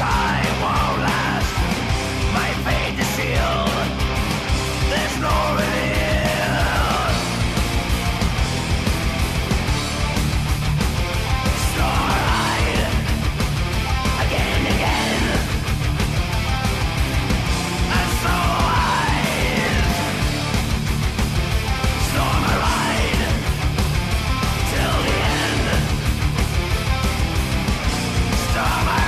time won't last. My fate is sealed. There's no relief. Starlight, again and again. And so storm a ride till the end. Storm a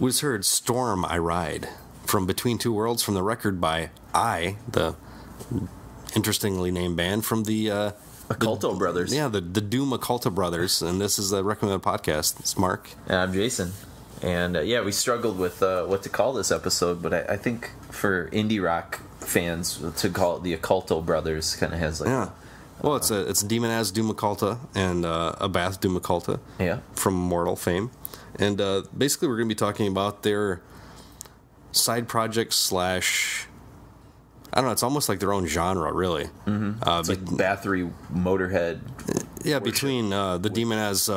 was heard Storm I Ride from Between Two Worlds, from the record by the interestingly named band from the Occulta brothers. Yeah, the Doom Occulta brothers, and this is the Recommended Podcast. It's Mark. And I'm Jason. And yeah, we struggled with what to call this episode, but I think for indie rock fans to call it the Occulta brothers kind of has like... Yeah. Well, it's Demonaz Doom Occulta and Abbath Doom Occulta, yeah, from Immortal fame. And basically we're going to be talking about their side project slash, I don't know, it's almost like their own genre, really. Mm-hmm. It's like Bathory, Motorhead. Yeah, worship. Between the Demonaz,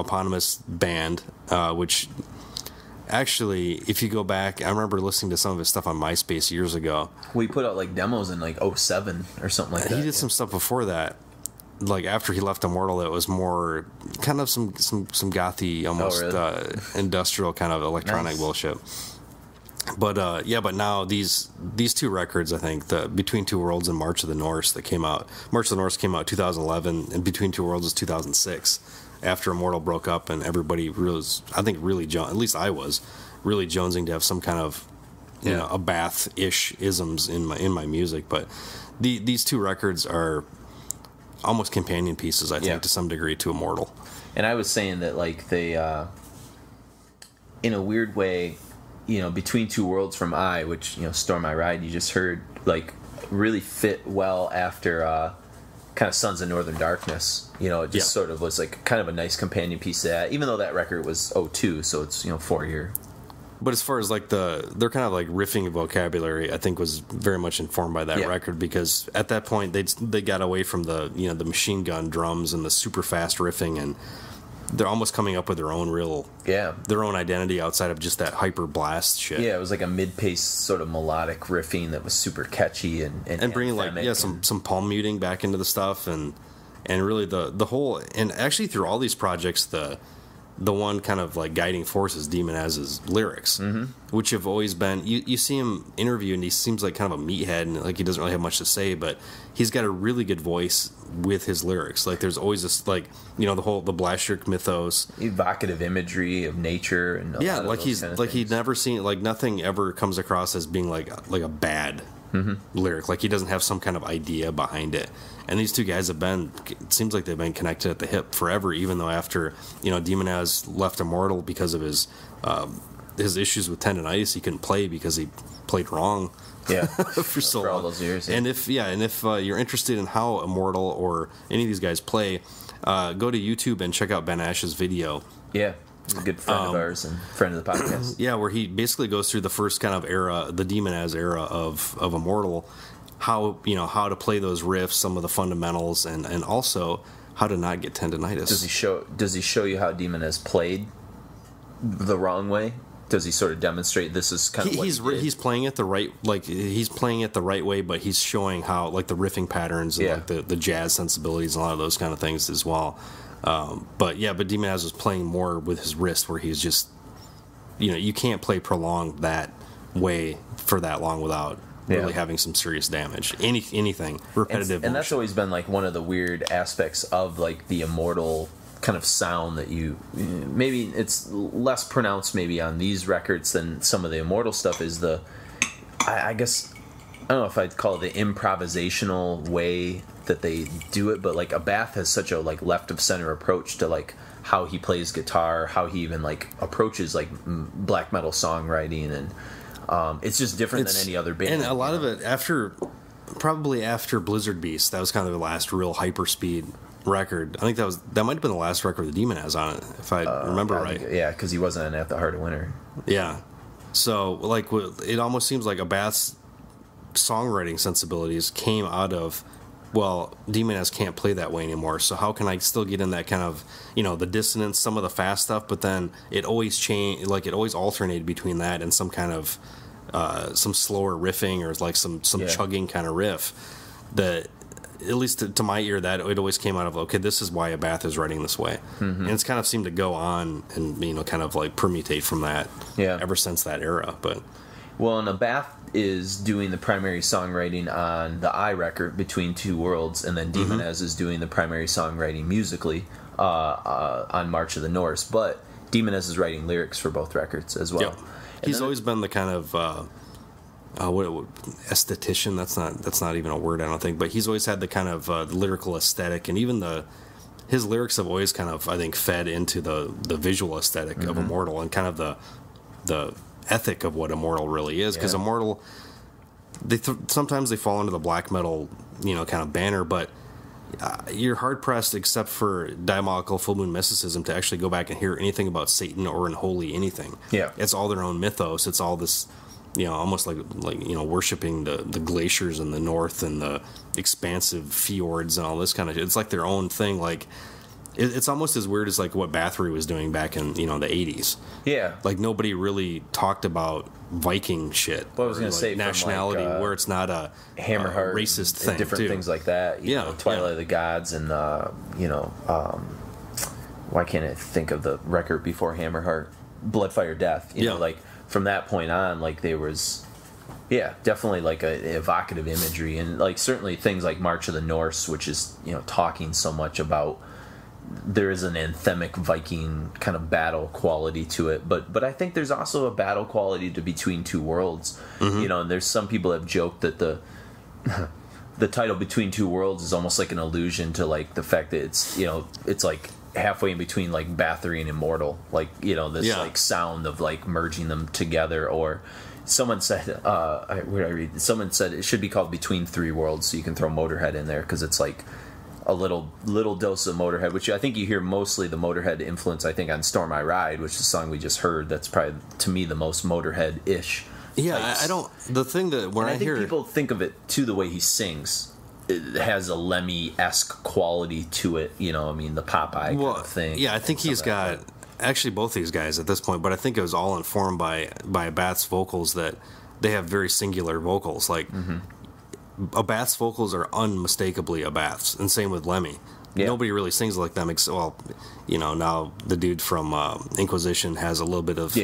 eponymous band, which actually, if you go back, I remember listening to some of his stuff on MySpace years ago. We put out like demos in like 07 or something like that. He did some stuff before that. Like after he left Immortal, it was more kind of some gothy, almost industrial kind of electronic bullshit. But yeah, but now these two records, I think, the Between Two Worlds and March of the Norse that came out. March of the Norse came out 2011, and Between Two Worlds was 2006. After Immortal broke up, and everybody was, I think, really at least I was really jonesing to have some kind of you know Abbath-ish isms in my music. But these two records are almost companion pieces, I think, to some degree, to Immortal. And I was saying that, like, they, in a weird way, you know, Between Two Worlds from I, which, you know, Storm I Ride, you just heard, like, really fit well after kind of Sons of Northern Darkness. You know, it just sort of was, like, kind of a nice companion piece to that, even though that record was 02, so it's, you know, 4-year. But as far as, like, their kind of, like, riffing vocabulary, I think, was very much informed by that record, because at that point, they got away from the, you know, the machine gun drums and the super fast riffing, and they're almost coming up with their own real, their own identity outside of just that hyper blast shit. Yeah, it was like a mid-paced sort of melodic riffing that was super catchy and bringing, like, some palm muting back into the stuff, and really the whole, and actually through all these projects, the one kind of like guiding force is Demonaz's lyrics, which have always been, you see him interview and he seems like kind of a meathead, and like he doesn't really have much to say, but he's got a really good voice with his lyrics. Like there's always this, like, you know, the Blashyrkh mythos, evocative imagery of nature, and like he's like he'd never seen, like, nothing ever comes across as being like a bad lyric, like he doesn't have some kind of idea behind it. And these two guys have been, it seems like they've been connected at the hip forever, even though after, you know, Demonaz left Immortal because of his issues with tendonitis, he couldn't play because he played wrong Yeah, for so long. For all those years. Yeah. And if you're interested in how Immortal or any of these guys play, go to YouTube and check out Ben Ash's video. Yeah. A good friend of ours and friend of the podcast. Yeah, where he basically goes through the first kind of era, the Demonaz era of Immortal, how how to play those riffs, some of the fundamentals, and also how to not get tendonitis. Does he show you how Demonaz played the wrong way? Does he sort of demonstrate this is kind of what he's playing it the right, like he's playing it the right way, but he's showing how like the riffing patterns and like the jazz sensibilities and a lot of those kind of things as well. But Demonaz was playing more with his wrist, where he's just, you can't play prolonged that way for that long without really having some serious damage. Anything repetitive, and that's always been like one of the weird aspects of like the Immortal kind of sound that you maybe it's less pronounced maybe on these records than some of the Immortal stuff is the I don't know if I'd call it the improvisational way that they do it, but like Abbath has such a like left of center approach to like how he plays guitar, how he even like approaches like black metal songwriting, and it's just different than any other band. And a lot of it after Blizzard Beast, that was kind of the last real hyper speed record. I think that might have been the last record with the Demonaz on it, if I remember right. Yeah, because he wasn't at the Heart of Winter. Yeah, so like it almost seems like Abbath's songwriting sensibilities came out of, well, Demonaz can't play that way anymore, so how can I still get in that kind of, the dissonance, some of the fast stuff, but then it always changed, like it always alternated between that and some kind of, some slower riffing or like some chugging kind of riff that, at least to my ear, that it always came out of, okay, this is why Abbath is writing this way. Mm-hmm. And it's kind of seemed to go on and, kind of like permutate from that ever since that era, but... Well, and Abbath is doing the primary songwriting on the I record, Between Two Worlds, and then Demonaz is doing the primary songwriting musically on March of the Norse. But Demonaz is writing lyrics for both records as well. Yep. He's always been the kind of esthetician. That's not even a word, I don't think. But he's always had the kind of lyrical aesthetic, and even his lyrics have always kind of, I think, fed into the visual aesthetic of Immortal and kind of the ethic of what Immortal really is, because Immortal, sometimes they fall into the black metal, kind of banner, but you're hard-pressed, except for Diabolical Full Moon Mysticism, to actually go back and hear anything about Satan or unholy anything. Yeah. It's all their own mythos. It's all this, almost like worshipping the glaciers in the north and the expansive fjords and all this kind of shit. It's like their own thing, like... It's almost as weird as like what Bathory was doing back in the 80s. Yeah, like nobody really talked about Viking shit. Well, I was going to say nationality, like, where it's not a Hammerheart, a racist thing, different too. Things like that. You know, Twilight of the Gods, and why can't I think of the record before Hammerheart? Blood Fire Death. You know, like from that point on, like there was. Yeah, definitely like a evocative imagery, and like certainly things like March of the Norse, which is talking so much about. There is an anthemic Viking kind of battle quality to it, but I think there's also a battle quality to Between Two Worlds. Mm-hmm. And there's some people have joked that the title Between Two Worlds is almost like an allusion to like the fact that it's it's like halfway in between like Bathory and Immortal, like this like sound of like merging them together. Or someone said, where did I read? Someone said it should be called Between Three Worlds, so you can throw Motorhead in there because it's like. A little dose of Motorhead, which I think you hear mostly the Motorhead influence, I think, on Storm I Ride, which is the song we just heard. That's probably, to me, the most Motorhead-ish. Yeah, I don't... The thing that when I hear... I think people think of it, too, the way he sings. It has a Lemmy-esque quality to it. I mean, the Popeye kind of thing. Yeah, I think he's got... Like actually, both these guys at this point, but I think it was all informed by Abbath's vocals, that they have very singular vocals. Like... Mm-hmm. Abbath's vocals are unmistakably Abbath's, and same with Lemmy. Yeah. Nobody really sings like them, now the dude from Inquisition has a little bit of,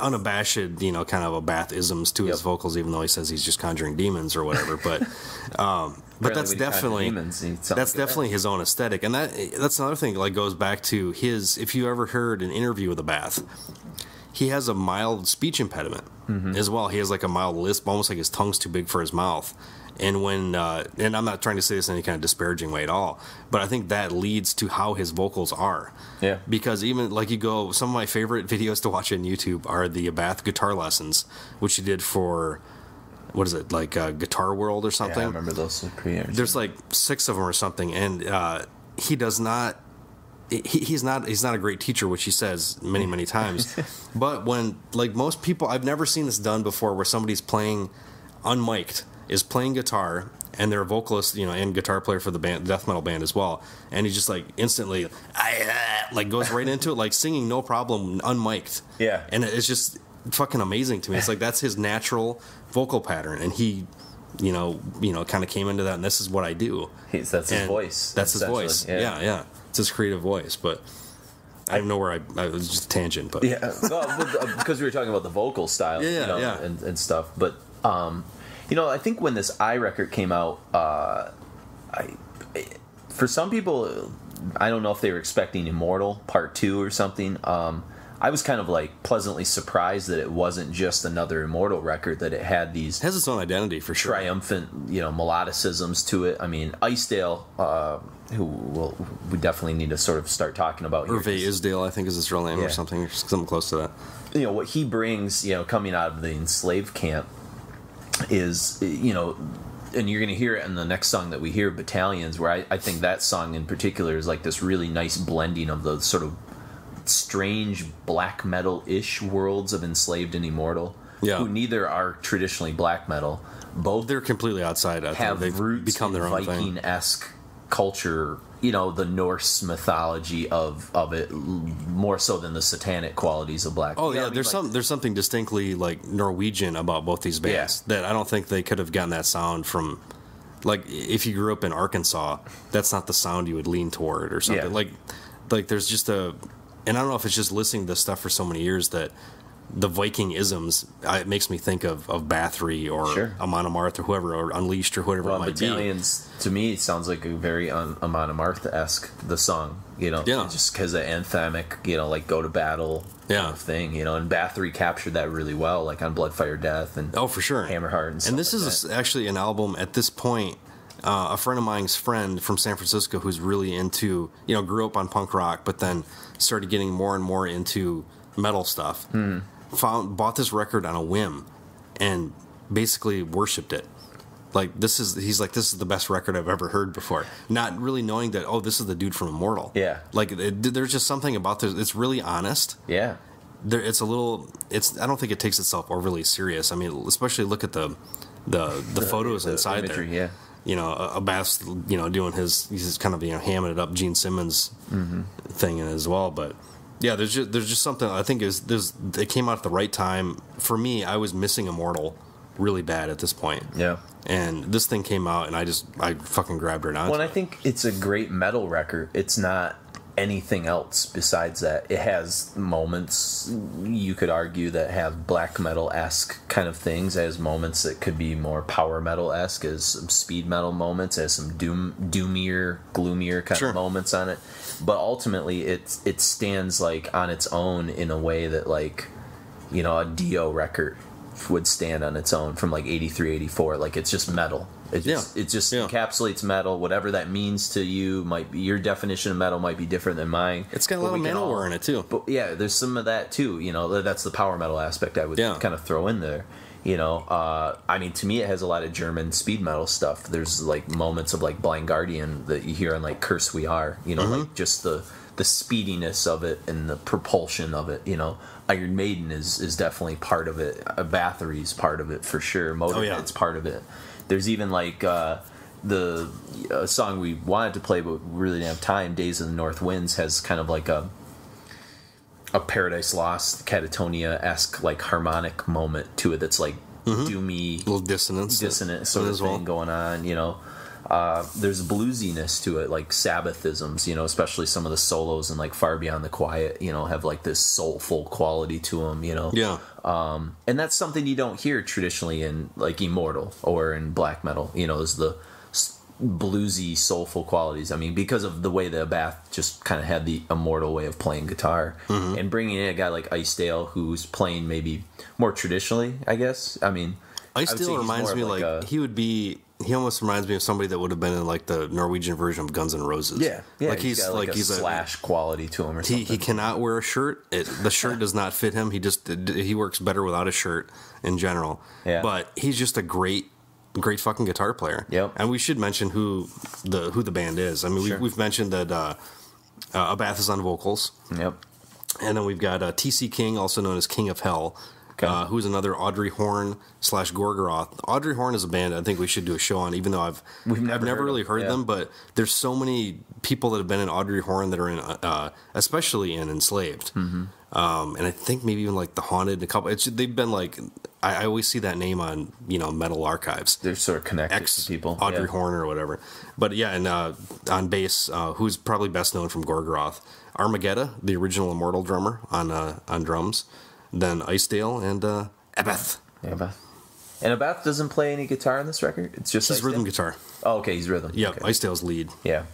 unabashed, kind of Abbath-isms to his vocals, even though he says he's just conjuring demons or whatever, but... But that's definitely his own aesthetic, and that's another thing. Like goes back to his. If you ever heard an interview with Abbath, he has a mild speech impediment as well. He has like a mild lisp, almost like his tongue's too big for his mouth. And when, and I'm not trying to say this in any kind of disparaging way at all, but I think that leads to how his vocals are. Yeah. Because even like you go, some of my favorite videos to watch on YouTube are the Abbath guitar lessons, which he did for, what is it, like Guitar World or something? Yeah, I remember those. There's like 6 of them or something, and he does not. He's not a great teacher, which he says many, many times. But when, like most people, I've never seen this done before, where somebody's playing unmiked, is playing guitar, and they're a vocalist, you know, and guitar player for the band, death metal band as well, and he just like instantly like goes right into it, like singing no problem, unmiked. Yeah. And it's just fucking amazing to me. It's like that's his natural vocal pattern, and he, you know, kind of came into that, and this is what I do. That's his voice. That's his voice. Yeah. It's his creative voice, but I don't know where I was just a tangent, but yeah, well, because we were talking about the vocal style, and stuff. But you know, I think when this I record came out, for some people, I don't know if they were expecting Immortal Part 2 or something. I was kind of like pleasantly surprised that it wasn't just another Immortal record, that it had these... It has its own identity, for sure. Triumphant, you know, melodicisms to it. I mean, Ice Dale, who we definitely need to sort of start talking about here. Ice Dale, I think, is his real name, or something, or something close to that. You know, what he brings, you know, coming out of the Enslaved camp is, you know... And you're going to hear it in the next song that we hear, Battalions, where I think that song in particular is like this really nice blending of the sort of strange black metal-ish worlds of Enslaved and Immortal, who neither are traditionally black metal. Both they're completely outside. They've roots become their own Viking-esque culture, you know, the Norse mythology of it, more so than the satanic qualities of black metal. Oh, yeah, there's something distinctly, like, Norwegian about both these bands that I don't think they could have gotten that sound from... Like, if you grew up in Arkansas, that's not the sound you would lean toward or something. Yeah. Like there's just a... And I don't know if it's just listening to this stuff for so many years that the Viking-isms, it makes me think of Bathory or Amon Amarth or whoever, or Unleashed or whatever it might Battalions, be. To me, it sounds like a very Amon Amarth-esque, the song, you know, just because of anthemic, you know, like go to battle kind of thing, you know, and Bathory captured that really well, like on Blood Fire Death and Hammerheart and stuff. And this is actually an album at this point. A friend of mine's friend from San Francisco who's really into, you know, grew up on punk rock, but then started getting more and more into metal stuff, bought this record on a whim and basically worshipped it. Like, he's like, this is the best record I've ever heard before. Not really knowing that, oh, this is the dude from Immortal. Yeah. Like, there's just something about this. It's really honest. Yeah. It's a little, I don't think it takes itself overly serious. I mean, especially look at the photos inside imagery, there. Yeah. You know, Abbath's, you know, doing he's kind of, you know, hamming it up Gene Simmons thing as well. But yeah, there's just something I think it came out at the right time for me. I was missing Immortal really bad at this point. Yeah, and this thing came out, and I fucking grabbed it. Well, and I think it's a great metal record. It's not anything else besides that. It has moments you could argue that have black metal-esque kind of things, as moments that could be more power metal-esque, as some speed metal moments, as some doomier, gloomier kind of moments on it. But ultimately, it stands like on its own in a way that, like, you know, a Dio record would stand on its own from like 83, 84. Like, it's just metal. It just encapsulates metal. Whatever that means to you might be, your definition of metal might be different than mine. It's got a lot of metalware in it too. But yeah, there's some of that too. You know, that's the power metal aspect I would kind of throw in there. You know, I mean, to me, it has a lot of German speed metal stuff. There's like moments of like Blind Guardian that you hear on like Curse We Are. You know, like just the speediness of it and the propulsion of it. You know, Iron Maiden is definitely part of it. Bathory's part of it for sure. Motorhead's part of it. There's even, like, the song we wanted to play but really didn't have time, Days of the North Winds, has kind of like a Paradise Lost, Katatonia-esque, like, harmonic moment to it that's, like, doomy. A little dissonant sort of thing going on, you know. There's bluesiness to it, like Sabbathisms, you know, especially some of the solos and, like, Far Beyond the Quiet, you know, have, like, this soulful quality to them, you know. Yeah. And that's something you don't hear traditionally in, like, Immortal or in black metal, you know, is the bluesy, soulful qualities. I mean, because of the way that Abbath just kind of had the immortal way of playing guitar. Mm-hmm. And bringing in a guy like Ice Dale, who's playing maybe more traditionally, I guess. I mean, Ice Dale reminds me like he would be... He almost reminds me of somebody that would have been in like the Norwegian version of Guns N' Roses. Yeah, yeah. Like he's got like a Slash quality to him. Or something. He cannot wear a shirt. The shirt does not fit him. He works better without a shirt in general. Yeah. But he's just a great fucking guitar player. Yep. And we should mention who the band is. I mean, sure. we've mentioned that Abbath is on vocals. Yep. And then we've got TC King, also known as King of Hell. Who's another Audrey Horne / Gorgoroth. Audrey Horne is a band I think we should do a show on, even though I've never really heard them, but there's so many people that have been in Audrey Horne that are in, especially in Enslaved. Mm-hmm. And I think maybe even like The Haunted, they've been like, I always see that name on, metal archives. They're sort of connected to people. Audrey Horne or whatever. But yeah, and on bass, who's probably best known from Gorgoroth. Armageddon, the original Immortal drummer on drums. Then Ice Dale and Abbath. Abbath. And Abbath doesn't play any guitar on this record? It's just his rhythm guitar. Oh, okay, he's rhythm. Yeah, okay. Ice Dale's lead. Yeah.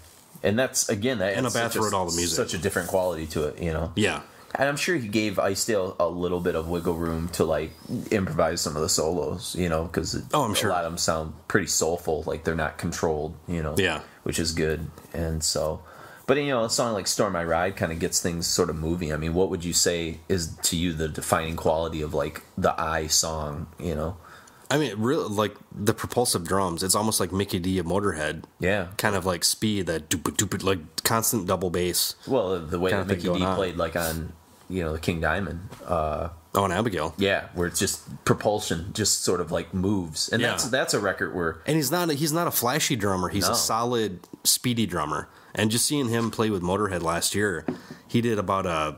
And that's, again, and Abbath wrote all the music. Such a different quality to it, Yeah. And I'm sure he gave Ice Dale a little bit of wiggle room to, like, improvise some of the solos, because a lot of them sound pretty soulful, like they're not controlled, Yeah. Which is good. And so... But, a song like Storm My Ride kind of gets things sort of moving. I mean, what would you say is to you the defining quality of, like, the I song, I mean, really, like, the propulsive drums. It's almost like Mikkey Dee of Motorhead. Yeah. Kind of like speed, that doop-doop, like, constant double bass. Well, the way that Mikkey Dee played, like, on, the King Diamond. And Abigail. Yeah, where it's just propulsion, just sort of, like, moves. And that's a record where... And he's not a flashy drummer. He's a solid, speedy drummer. And just seeing him play with Motorhead last year, he did about it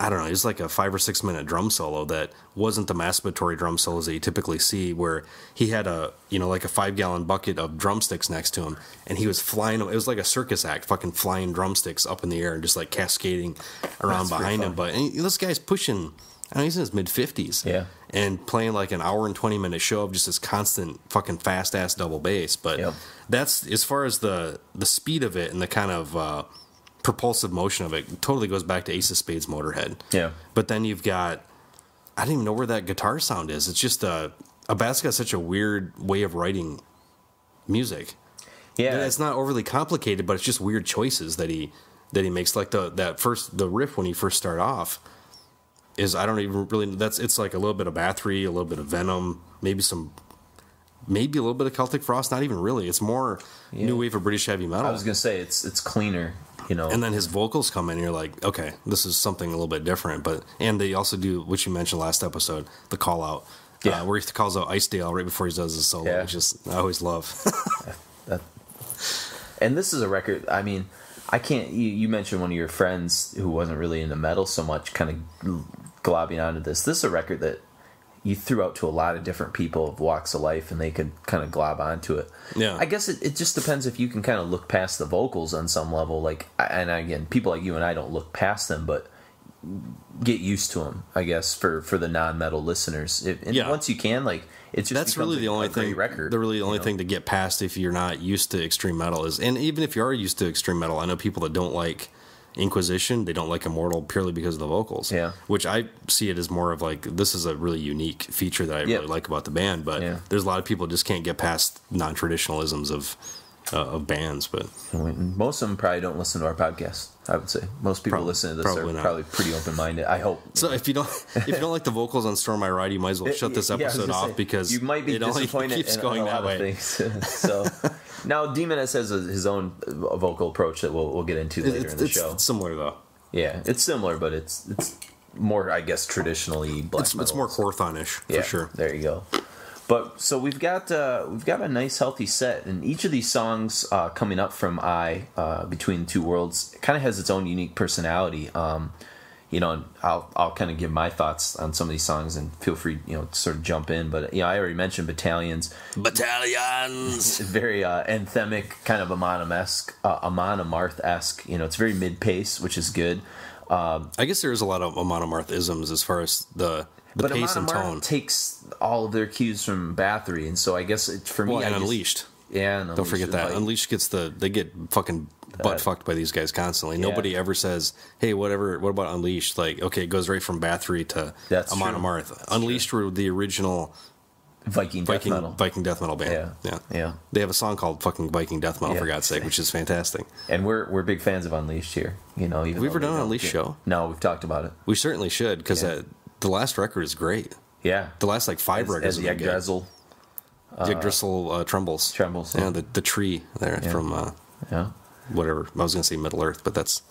was like a 5 or 6 minute drum solo that wasn't the masturbatory drum solos that you typically see, where he had a 5-gallon bucket of drumsticks next to him, and he was flying. It was like a circus act, fucking flying drumsticks up in the air and just like cascading around behind him. But this guy's pushing, he's in his mid-50s. Yeah. And playing like an hour and 20 minute show of just this constant fucking fast ass double bass. But that's, as far as the speed of it and the kind of propulsive motion of it, totally goes back to Ace of Spades Motorhead. Yeah. But then you've got, I don't even know where that guitar sound is. It's just Abbath got such a weird way of writing music. Yeah. And it's not overly complicated, but it's just weird choices that he makes. Like the riff when he first started off. I don't even really... It's like a little bit of Bathory, a little bit of Venom, maybe a little bit of Celtic Frost, not even really. It's more new wave of British heavy metal. I was going to say, it's cleaner, And then his vocals come in, and you're like, okay, this is something a little bit different. And they also do, which you mentioned last episode, the call-out, where he calls out Ice Dale right before he does his solo, which is, I always love. And this is a record, I mean... I can't... You mentioned one of your friends who wasn't really into metal so much, kind of globbing onto this. This is a record that you threw out to a lot of different people of walks of life, and they could kind of glob onto it. Yeah. I guess it just depends if you can kind of look past the vocals on some level. Like, and again, people like you and I don't look past them, but get used to them, I guess, for the non-metal listeners. Once you can, like... That's really the only thing. The really only thing to get past if you're not used to extreme metal is, and even if you are used to extreme metal, I know people that don't like Inquisition, they don't like Immortal purely because of the vocals. Yeah, which I see it as more of like this is a really unique feature that I really like about the band. But there's a lot of people just can't get past non-traditionalisms of bands. But most of them probably don't listen to our podcast. I would say most people listen to this are probably pretty open-minded. I hope. So if you don't like the vocals on "Storm My Ride," you might as well shut this episode off because you might be disappointed. It keeps going that way. So now Demonaz has his own vocal approach that we'll get into later in the show. It's similar though. Yeah, it's similar, but it's more, I guess, traditionally black. It's more Quorthon-ish for sure. There you go. But so we've got a nice healthy set, and each of these songs coming up from Between Two Worlds kind of has its own unique personality. And I'll kind of give my thoughts on some of these songs, and feel free to sort of jump in. But I already mentioned Battalions, very anthemic, kind of Amon Amarth-esque. It's very mid pace, which is good. I guess there is a lot of Amon Amarth-isms as far as the pace and tone. Amon Amarth takes all of their cues from Bathory, and so I guess for me, and Unleashed. Yeah, and don't forget that. Like, Unleashed gets they get fucking butt fucked by these guys constantly. Yeah. Nobody ever says, "Hey, what about Unleashed?" Like, okay, it goes right from Bathory to Amon Amarth. Unleashed were the original Viking death metal band. Yeah. They have a song called "Fucking Viking Death Metal" for God's sake, which is fantastic. And we're big fans of Unleashed here. You know, even we've ever done an Unleashed show. No, we've talked about it. We certainly should, because the last record is great. Yeah, the last like five records are good. Yggdrasil trembles. Yeah, the tree there from whatever. I was going to say Middle Earth, but that's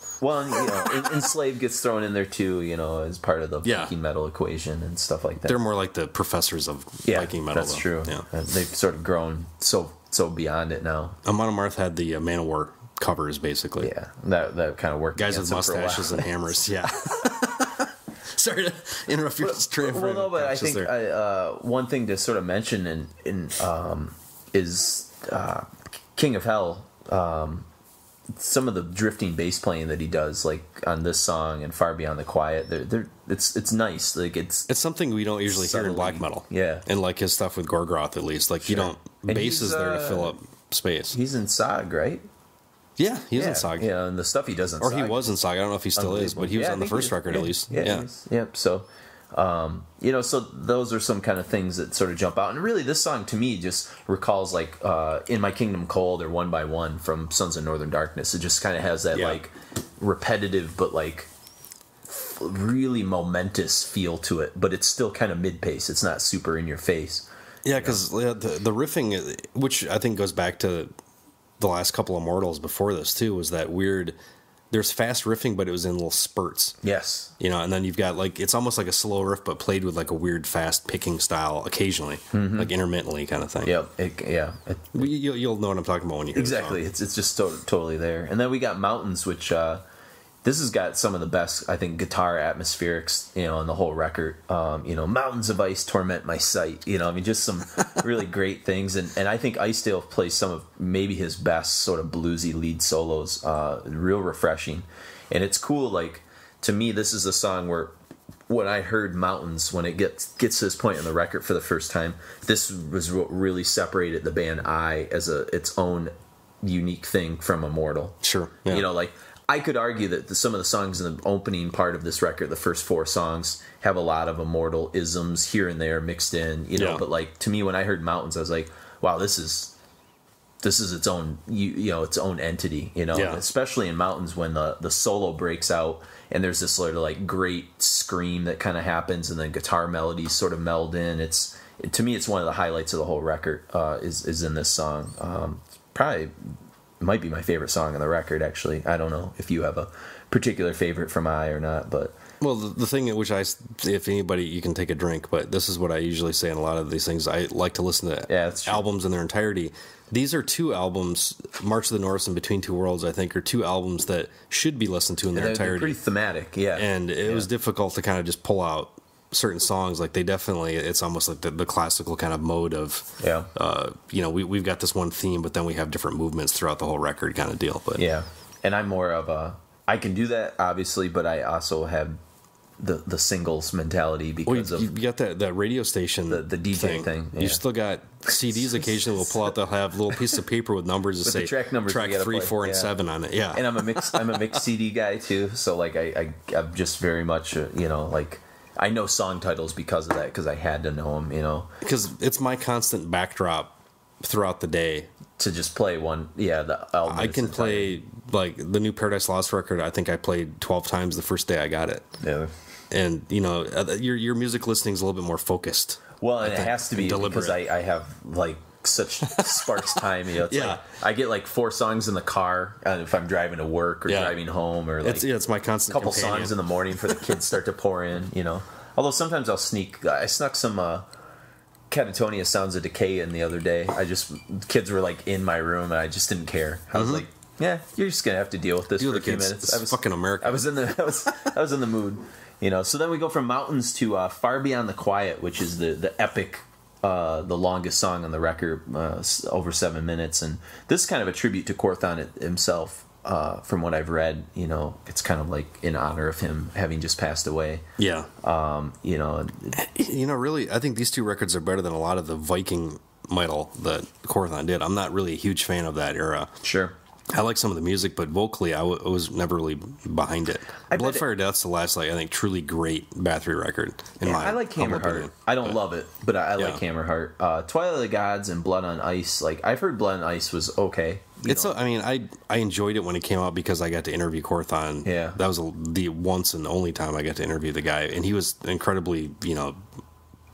Enslaved gets thrown in there too. You know, as part of the Viking metal equation and stuff like that. They're more like the professors of Viking metal. That's true. Yeah, they've sort of grown so beyond it now. Amon Amarth had the Man-O-War covers basically. Yeah, that kind of worked. Guys with mustaches and hammers. Yeah. Sorry to interrupt your train. Well, no, but I think one thing to sort of mention is King of Hell. Some of the drifting bass playing that he does, like on this song and Far Beyond the Quiet, it's nice. Like it's something we don't usually hear in black metal. Yeah, and like his stuff with Gorgoroth, at least, like bass is there to fill up space. He's in Saga, right? Yeah, he's in Saga. Yeah, and the stuff he does in Saga. Or he was in Saga. I don't know if he still is, but he was on the first record at least. Yeah. Yep. So, so those are some kind of things that sort of jump out. And really, this song to me just recalls like "In My Kingdom Cold" or "One by One" from Sons of Northern Darkness. It just kind of has that like repetitive but like really momentous feel to it. But it's still kind of mid-pace. It's not super in your face. Yeah, because the riffing, which I think goes back to the last couple of Immortals before this too, was that weird. There's fast riffing, but it was in little spurts. Yes, and then you've got like it's almost like a slow riff, but played with like a weird fast picking style occasionally, like intermittently kind of thing. You'll know what I'm talking about when you hear exactly. It's just totally there. And then we got Mountains, which this has got some of the best I think guitar atmospherics on the whole record. Mountains of ice torment my sight. I mean, just some really great things. And I think Ice Dale plays some of maybe his best sort of bluesy lead solos. Real refreshing, and it's cool. Like to me, this is a song where when I heard Mountains, when it gets to this point in the record for the first time, this was what really separated the band as its own unique thing from Immortal. Sure, yeah. I could argue that some of the songs in the opening part of this record, the first four songs, have a lot of Immortal isms here and there mixed in, But like to me, when I heard Mountains, I was like, "Wow, this is its own, its own entity." Especially in Mountains when the solo breaks out and there's this sort of like great scream that kind of happens, and then guitar melodies sort of meld in. It's to me, it's one of the highlights of the whole record. Is in this song, probably. Might be my favorite song on the record, actually. I don't know if you have a particular favorite from I or not, but well, the thing at which if anybody, you can take a drink, but this is what I usually say in a lot of these things. I like to listen to albums in their entirety. These are two albums, March of the Norse and Between Two Worlds, I think, are two albums that should be listened to in their entirety. They're pretty thematic, yeah. And it was difficult to kind of just pull out certain songs. Like they definitely, it's almost like the classical kind of mode of we've got this one theme, but then we have different movements throughout the whole record kind of deal. But and I'm more of a, I can do that obviously, but I also have the singles mentality because you got that radio station, the DJ thing. Yeah. You still got CDs occasionally will pull out. They'll have a little piece of paper with numbers that say track 3, 4, and 7 on it. Yeah, and I'm a mixed CD guy too. So like I'm just very much I know song titles because of that, because I had to know them, Because it's my constant backdrop throughout the day. To just play one, the album. I can play, like, the new Paradise Lost record, I think I played 12 times the first day I got it. Yeah. And, your music listening is a little bit more focused. Well, and it has to be, because I have, like, such sparse time, It's like I get like 4 songs in the car if I'm driving to work or driving home, or like it's my constant couple companion. Songs in the morning for the kids start to pour in, Although sometimes I'll snuck some Katatonia Sounds of Decay in the other day. Kids were like in my room and I just didn't care. I was like, yeah, you're just gonna have to deal with this for a few minutes. It's fucking America. I was in the mood, So then we go from Mountains to Far Beyond the Quiet, which is the epic. The longest song on the record, over 7 minutes, and this is kind of a tribute to Quorthon himself. From what I've read, it's kind of like in honor of him having just passed away. Yeah, really, I think these two records are better than a lot of the Viking metal that Quorthon did. I'm not really a huge fan of that era. Sure. I like some of the music, but vocally, I was never really behind it. Blood Fire Death's the last, like, I think, truly great Bathory record. I like Hammerheart. I don't love it, but I like Hammerheart. Twilight of the Gods and Blood on Ice. Like, I've heard Blood on Ice was okay. I mean, I enjoyed it when it came out because I got to interview Quorthon. Yeah, that was the once and only time I got to interview the guy, and he was incredibly, you know,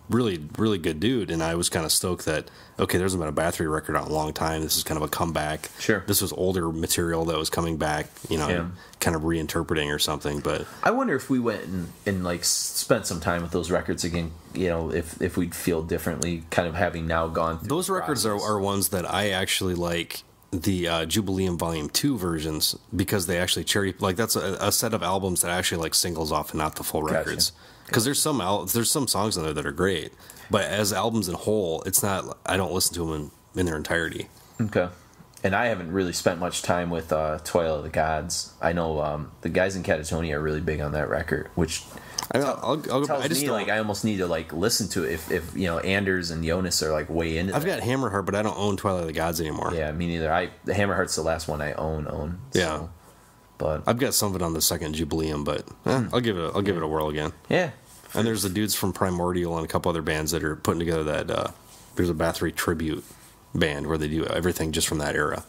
really good dude, and I was kind of stoked that, okay, there's been a Bathory record out in a long time. This is kind of a comeback. Sure. This was older material that was coming back, you know, kind of reinterpreting or something. But I wonder if we went and like, spent some time with those records again, you know, if we'd feel differently, kind of having now gone through those records are ones that I actually like the Jubileum Volume 2 versions, because they actually cherry, like, that's a set of albums that actually like singles off and not the full records. Because there's some songs in there that are great, but as albums in whole, it's not. I don't listen to them in their entirety. Okay, and I haven't really spent much time with Twilight of the Gods. I know the guys in Katatonia are really big on that record, which I just almost need to like listen to it if you know Anders and Jonas are like way into. I've got Hammerheart, but I don't own Twilight of the Gods anymore. Yeah, me neither. The Hammerheart's the last one I own. So. Yeah. But I've got something on the second Jubileum, but I'll give it a whirl again. Yeah, and there's the dudes from Primordial and a couple other bands that are putting together that. There's a Bathory tribute band where they do everything just from that era,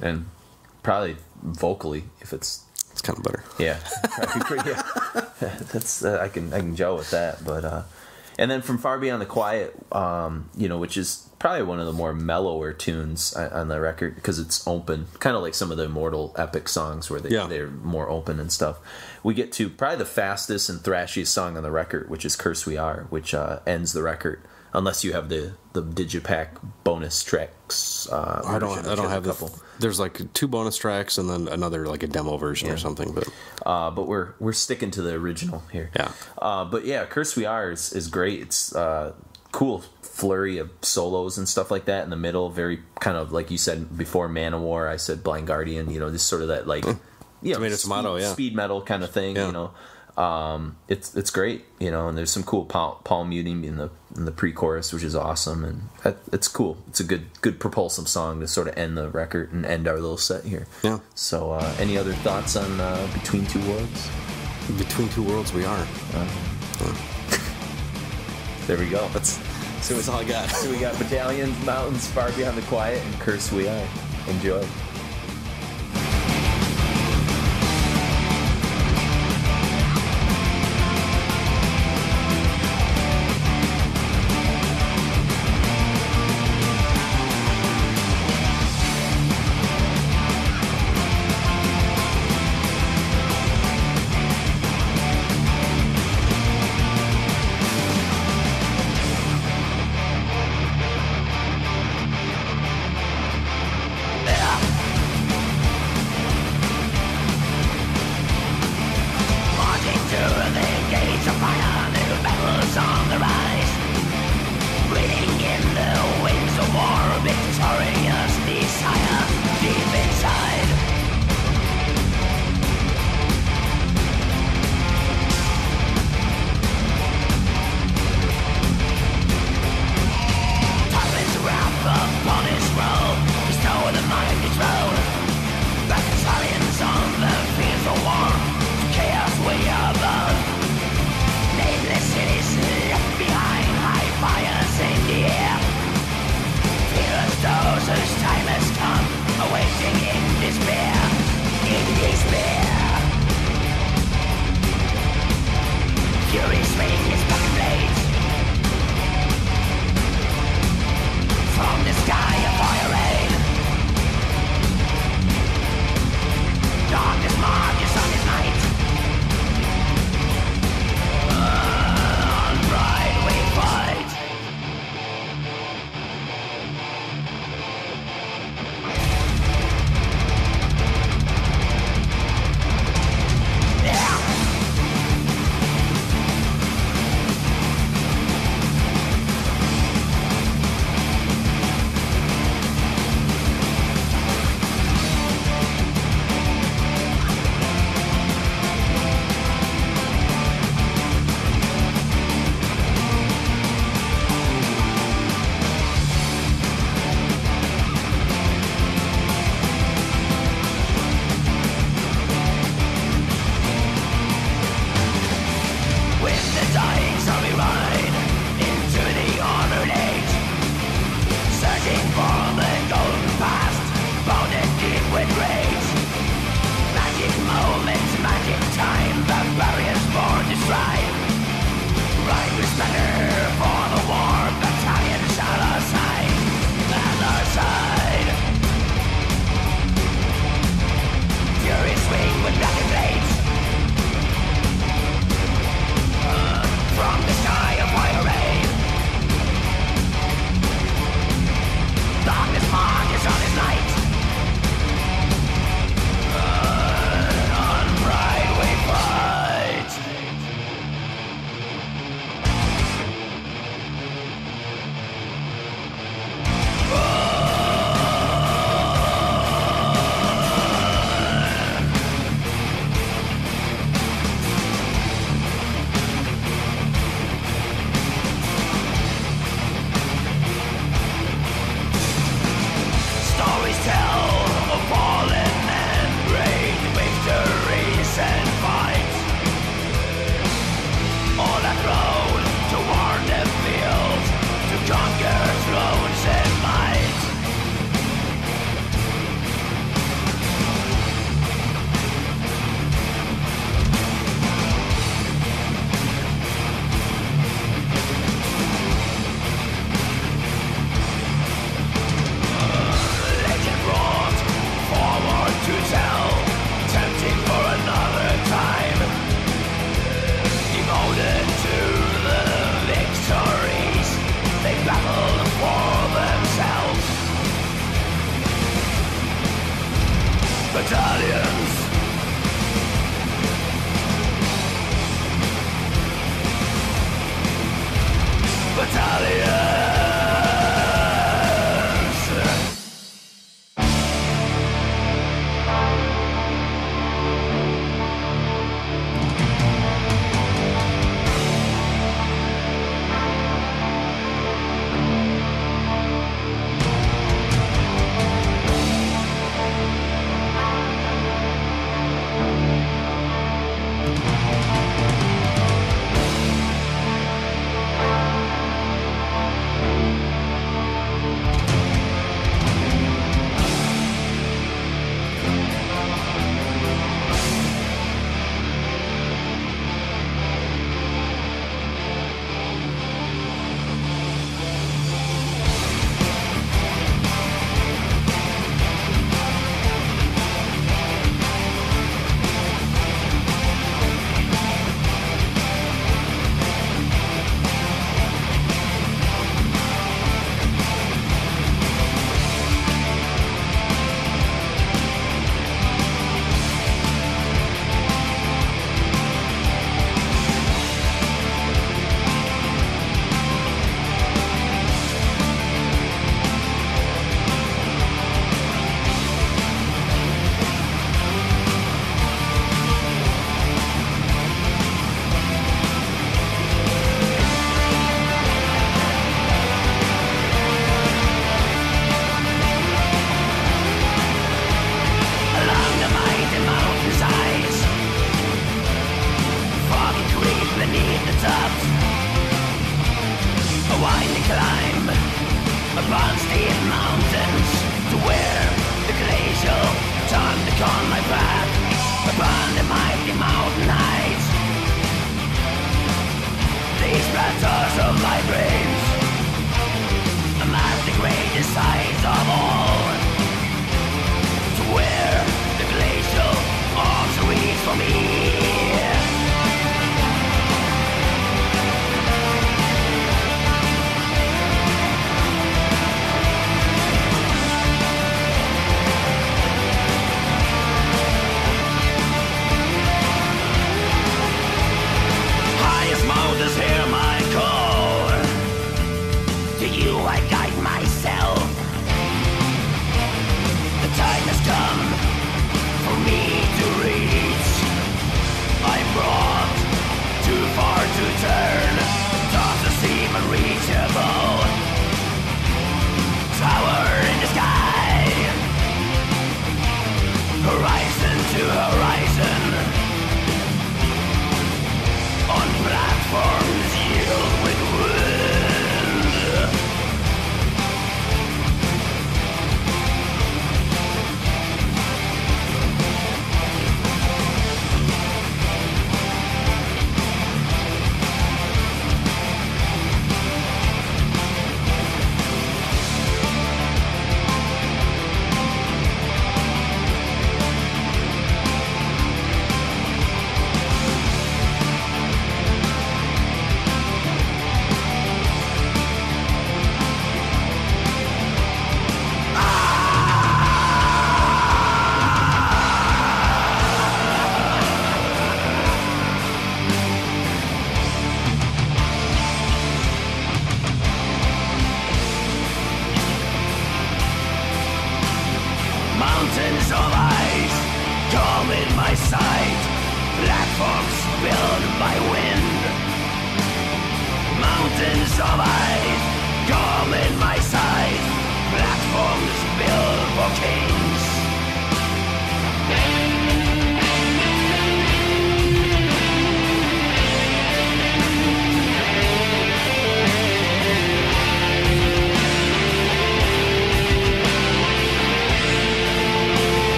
and probably vocally, if it's kind of better. Yeah, that's I can gel with that. But and then from Far Beyond the Quiet, you know, which is probably one of the more mellower tunes on the record because it's open, kind of like some of the Immortal epic songs where they're more open and stuff. We get to probably the fastest and thrashiest song on the record, which is Curse We Are, which ends the record, unless you have the Digipack bonus tracks. I don't have a couple. There's like 2 bonus tracks and then another like a demo version or something. But we're sticking to the original here. Yeah. But yeah, Curse We Are is great. It's cool flurry of solos and stuff like that in the middle, very kind of like you said before Manowar, I said Blind Guardian, you know, just sort of that like speed metal kind of thing, you know. It's great, you know, and there's some cool palm muting in the pre-chorus, which is awesome, and it's cool. It's a good propulsive song to sort of end the record and end our little set here. Yeah. So any other thoughts on Between Two Worlds? Between Two Worlds we are. There we go. That's all I got. So we got Battalions, Mountains, Far Beyond the Quiet, and Curse We Are. Enjoy. battalions.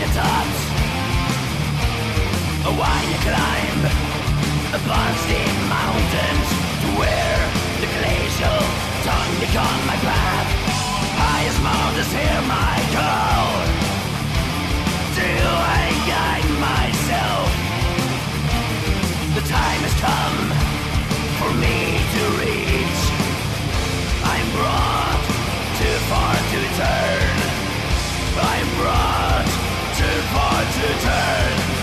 the tops, a wild climb upon steep mountains to where the glacial tongue become my path. Highest mountains hear my call. Till I guide myself, the time has come for me to reach. I'm brought too far to turn. I'm brought too far to turn.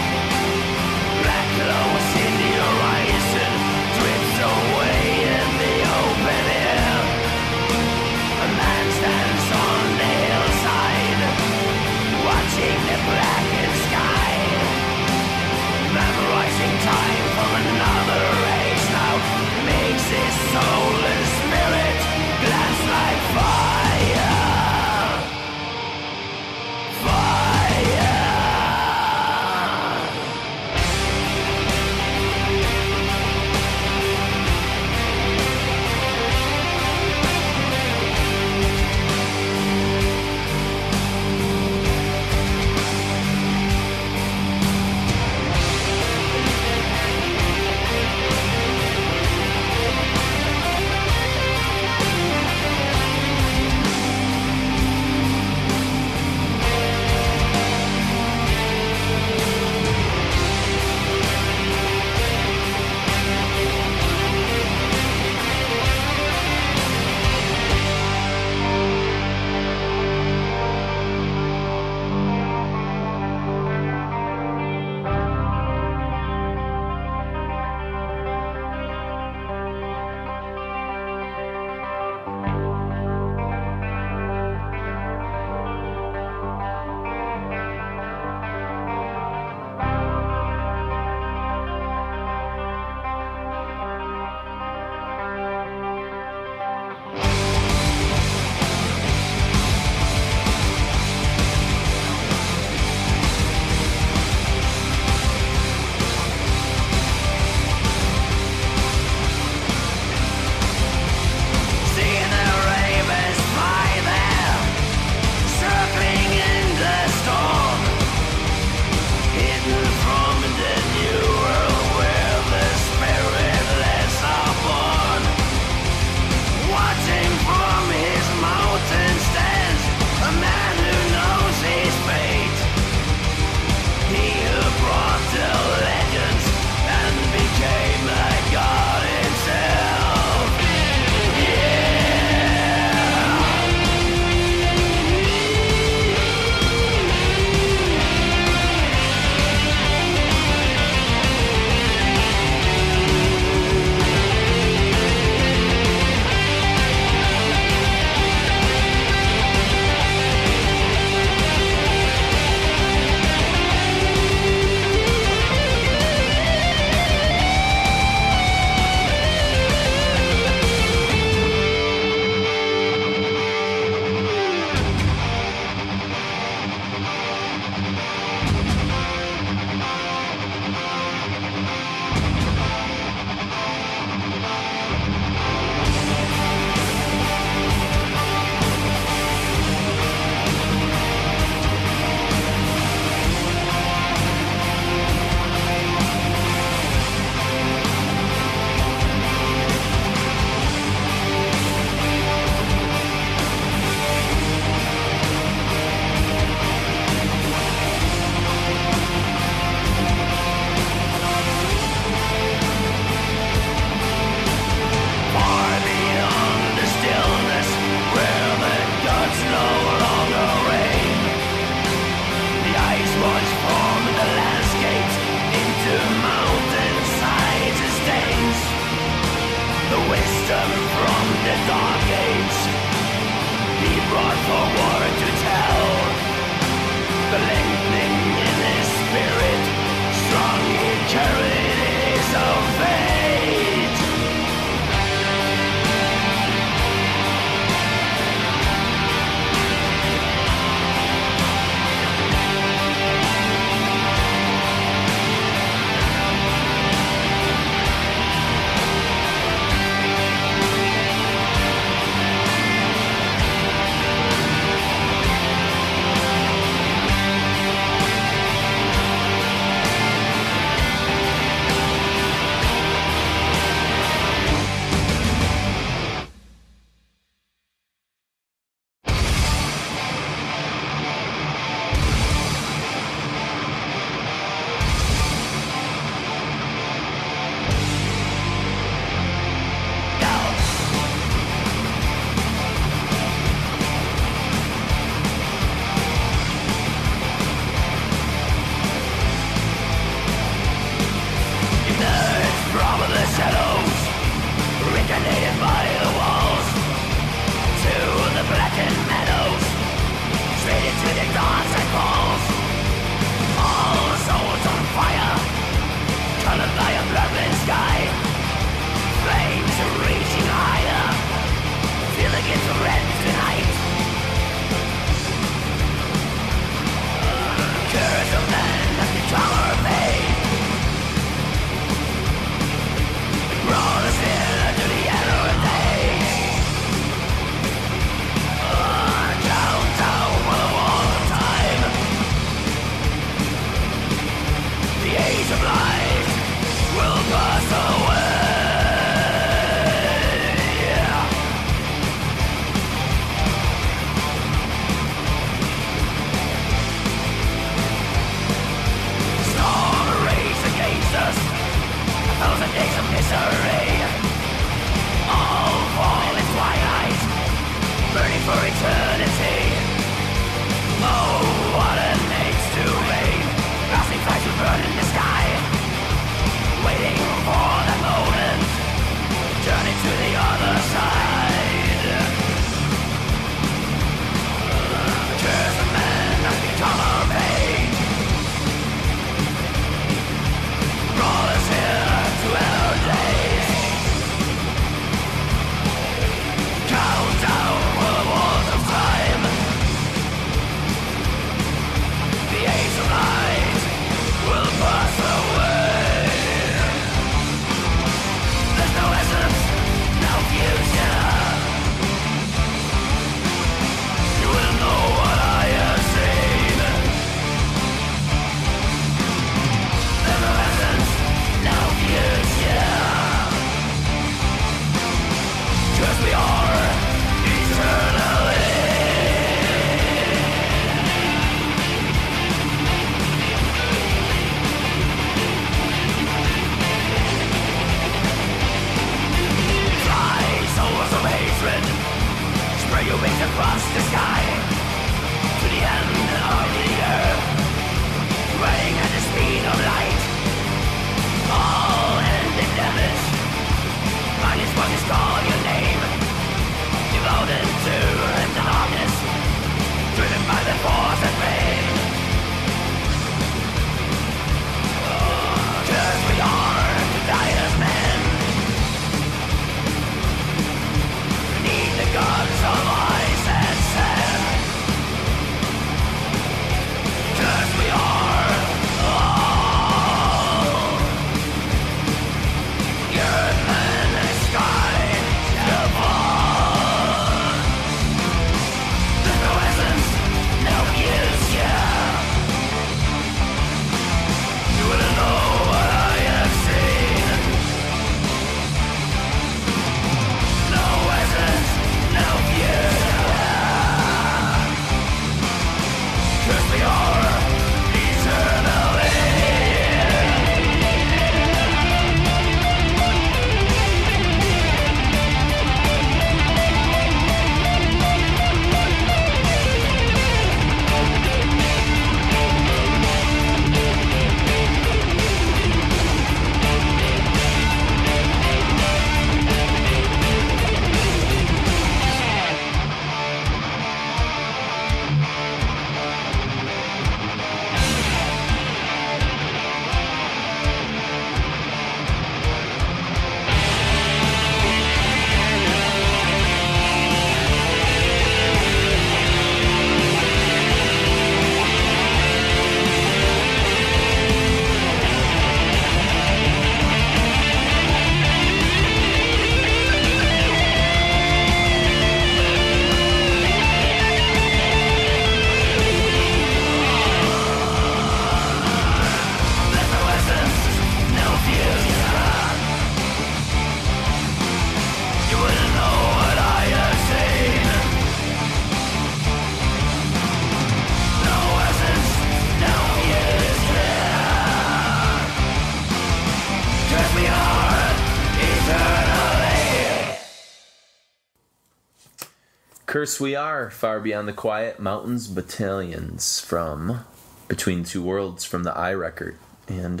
Curse We Are, Far Beyond the Quiet Mountains Battalions from Between Two Worlds from the I record. And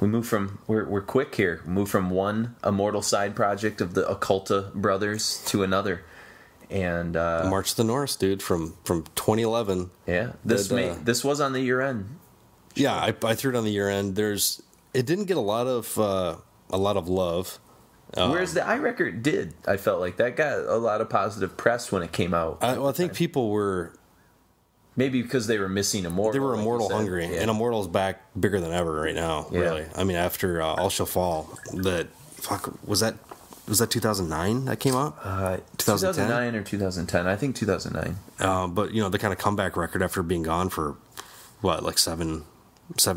we move from, we're quick here, we move from one Immortal side project of the Occulta brothers to another. And March of the Norse, dude, from 2011. Yeah, this was on the year end. Sure. Yeah, I threw it on the year end. There's, it didn't get a lot of love. Whereas the iRecord did, I felt like that got a lot of positive press when it came out. I think people were, maybe because they were missing Immortal. They were like Immortal hungry, yeah. And Immortal's back bigger than ever right now. Yeah. Really, I mean, after All Shall Fall, that was that 2009 that came out? 2009 or 2010? I think 2009. But you know, the kind of comeback record after being gone for what, like seven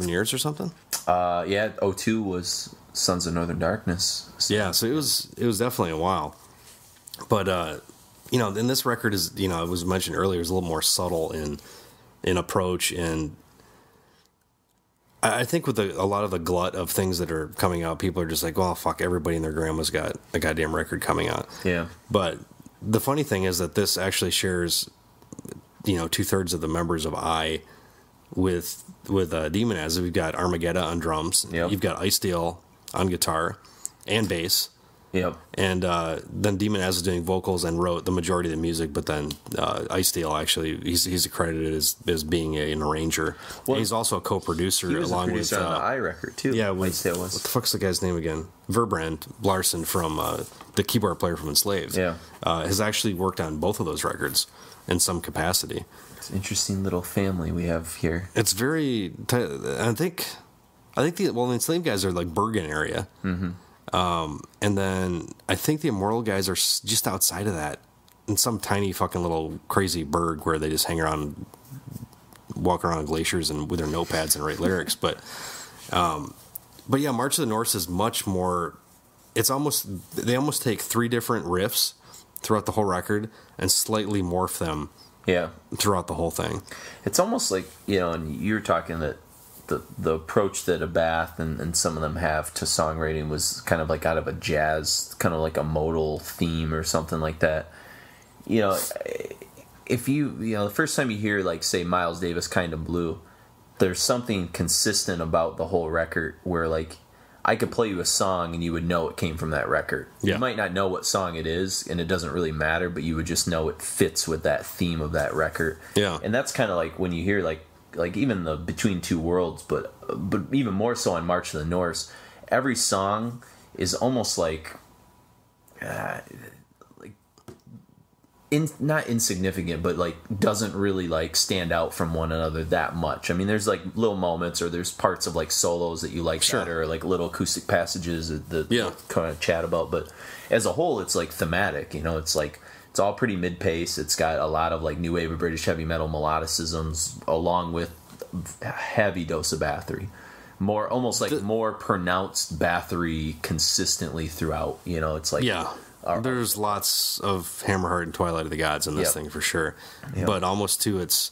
years or something. Yeah, 2002 was Sons of Northern Darkness. So. Yeah, so it was definitely a while, but you know, and this record is, you know, it was mentioned earlier, it was a little more subtle in approach, and I think with a lot of the glut of things that are coming out, people are just like, well, fuck, everybody and their grandma's got a goddamn record coming out. Yeah. But the funny thing is that this actually shares, you know, 2/3 of the members of I with Demonaz. We've got Armageddon on drums. Yep. You've got Ice Dale on guitar and bass. Yep. And then Demonaz is doing vocals and wrote the majority of the music, but then Ice Dale actually, he's accredited as being an arranger. Well, he's also a co-producer along with on the I record too. Yeah, with, Ice Dale was. What the fuck's the guy's name again? Verbrand Larson from the keyboard player from Enslaved. Yeah, has actually worked on both of those records in some capacity. It's an interesting little family we have here. It's very, I think the Enslaved guys are like Bergen area. Mm-hmm. And then I think the Immortal guys are just outside of that, in some tiny fucking little crazy burg where they just hang around, walk around on glaciers and with their notepads and write lyrics. But yeah, March of the Norse is much more. It's almost, they almost take three different riffs throughout the whole record and slightly morph them. Yeah, throughout the whole thing. It's almost like, you know, and you're talking that. The approach that Abbath and some of them have to songwriting was kind of like out of a jazz, kind of like a modal theme or something like that. You know, if you know, the first time you hear, like, say, Miles Davis Kind of Blue, there's something consistent about the whole record where, like, I could play you a song and you would know it came from that record. Yeah. You might not know what song it is, and it doesn't really matter, but you would just know it fits with that theme of that record. Yeah. And that's kind of like when you hear, like even the Between Two Worlds, but even more so on March of the Norse, every song is almost not insignificant, but like doesn't really like stand out from one another that much. I mean, there's like little moments, or there's parts of like solos that you like better, sure, or like little acoustic passages that yeah, kind of chat about. But as a whole, it's like thematic. You know, it's like, it's all pretty mid-pace. It's got a lot of like new wave of British heavy metal melodicisms, along with a heavy dose of Bathory. More, almost like more pronounced Bathory consistently throughout. You know, it's like, yeah, there's lots of Hammerheart and Twilight of the Gods in this, yep, thing for sure. Yep. But almost to its,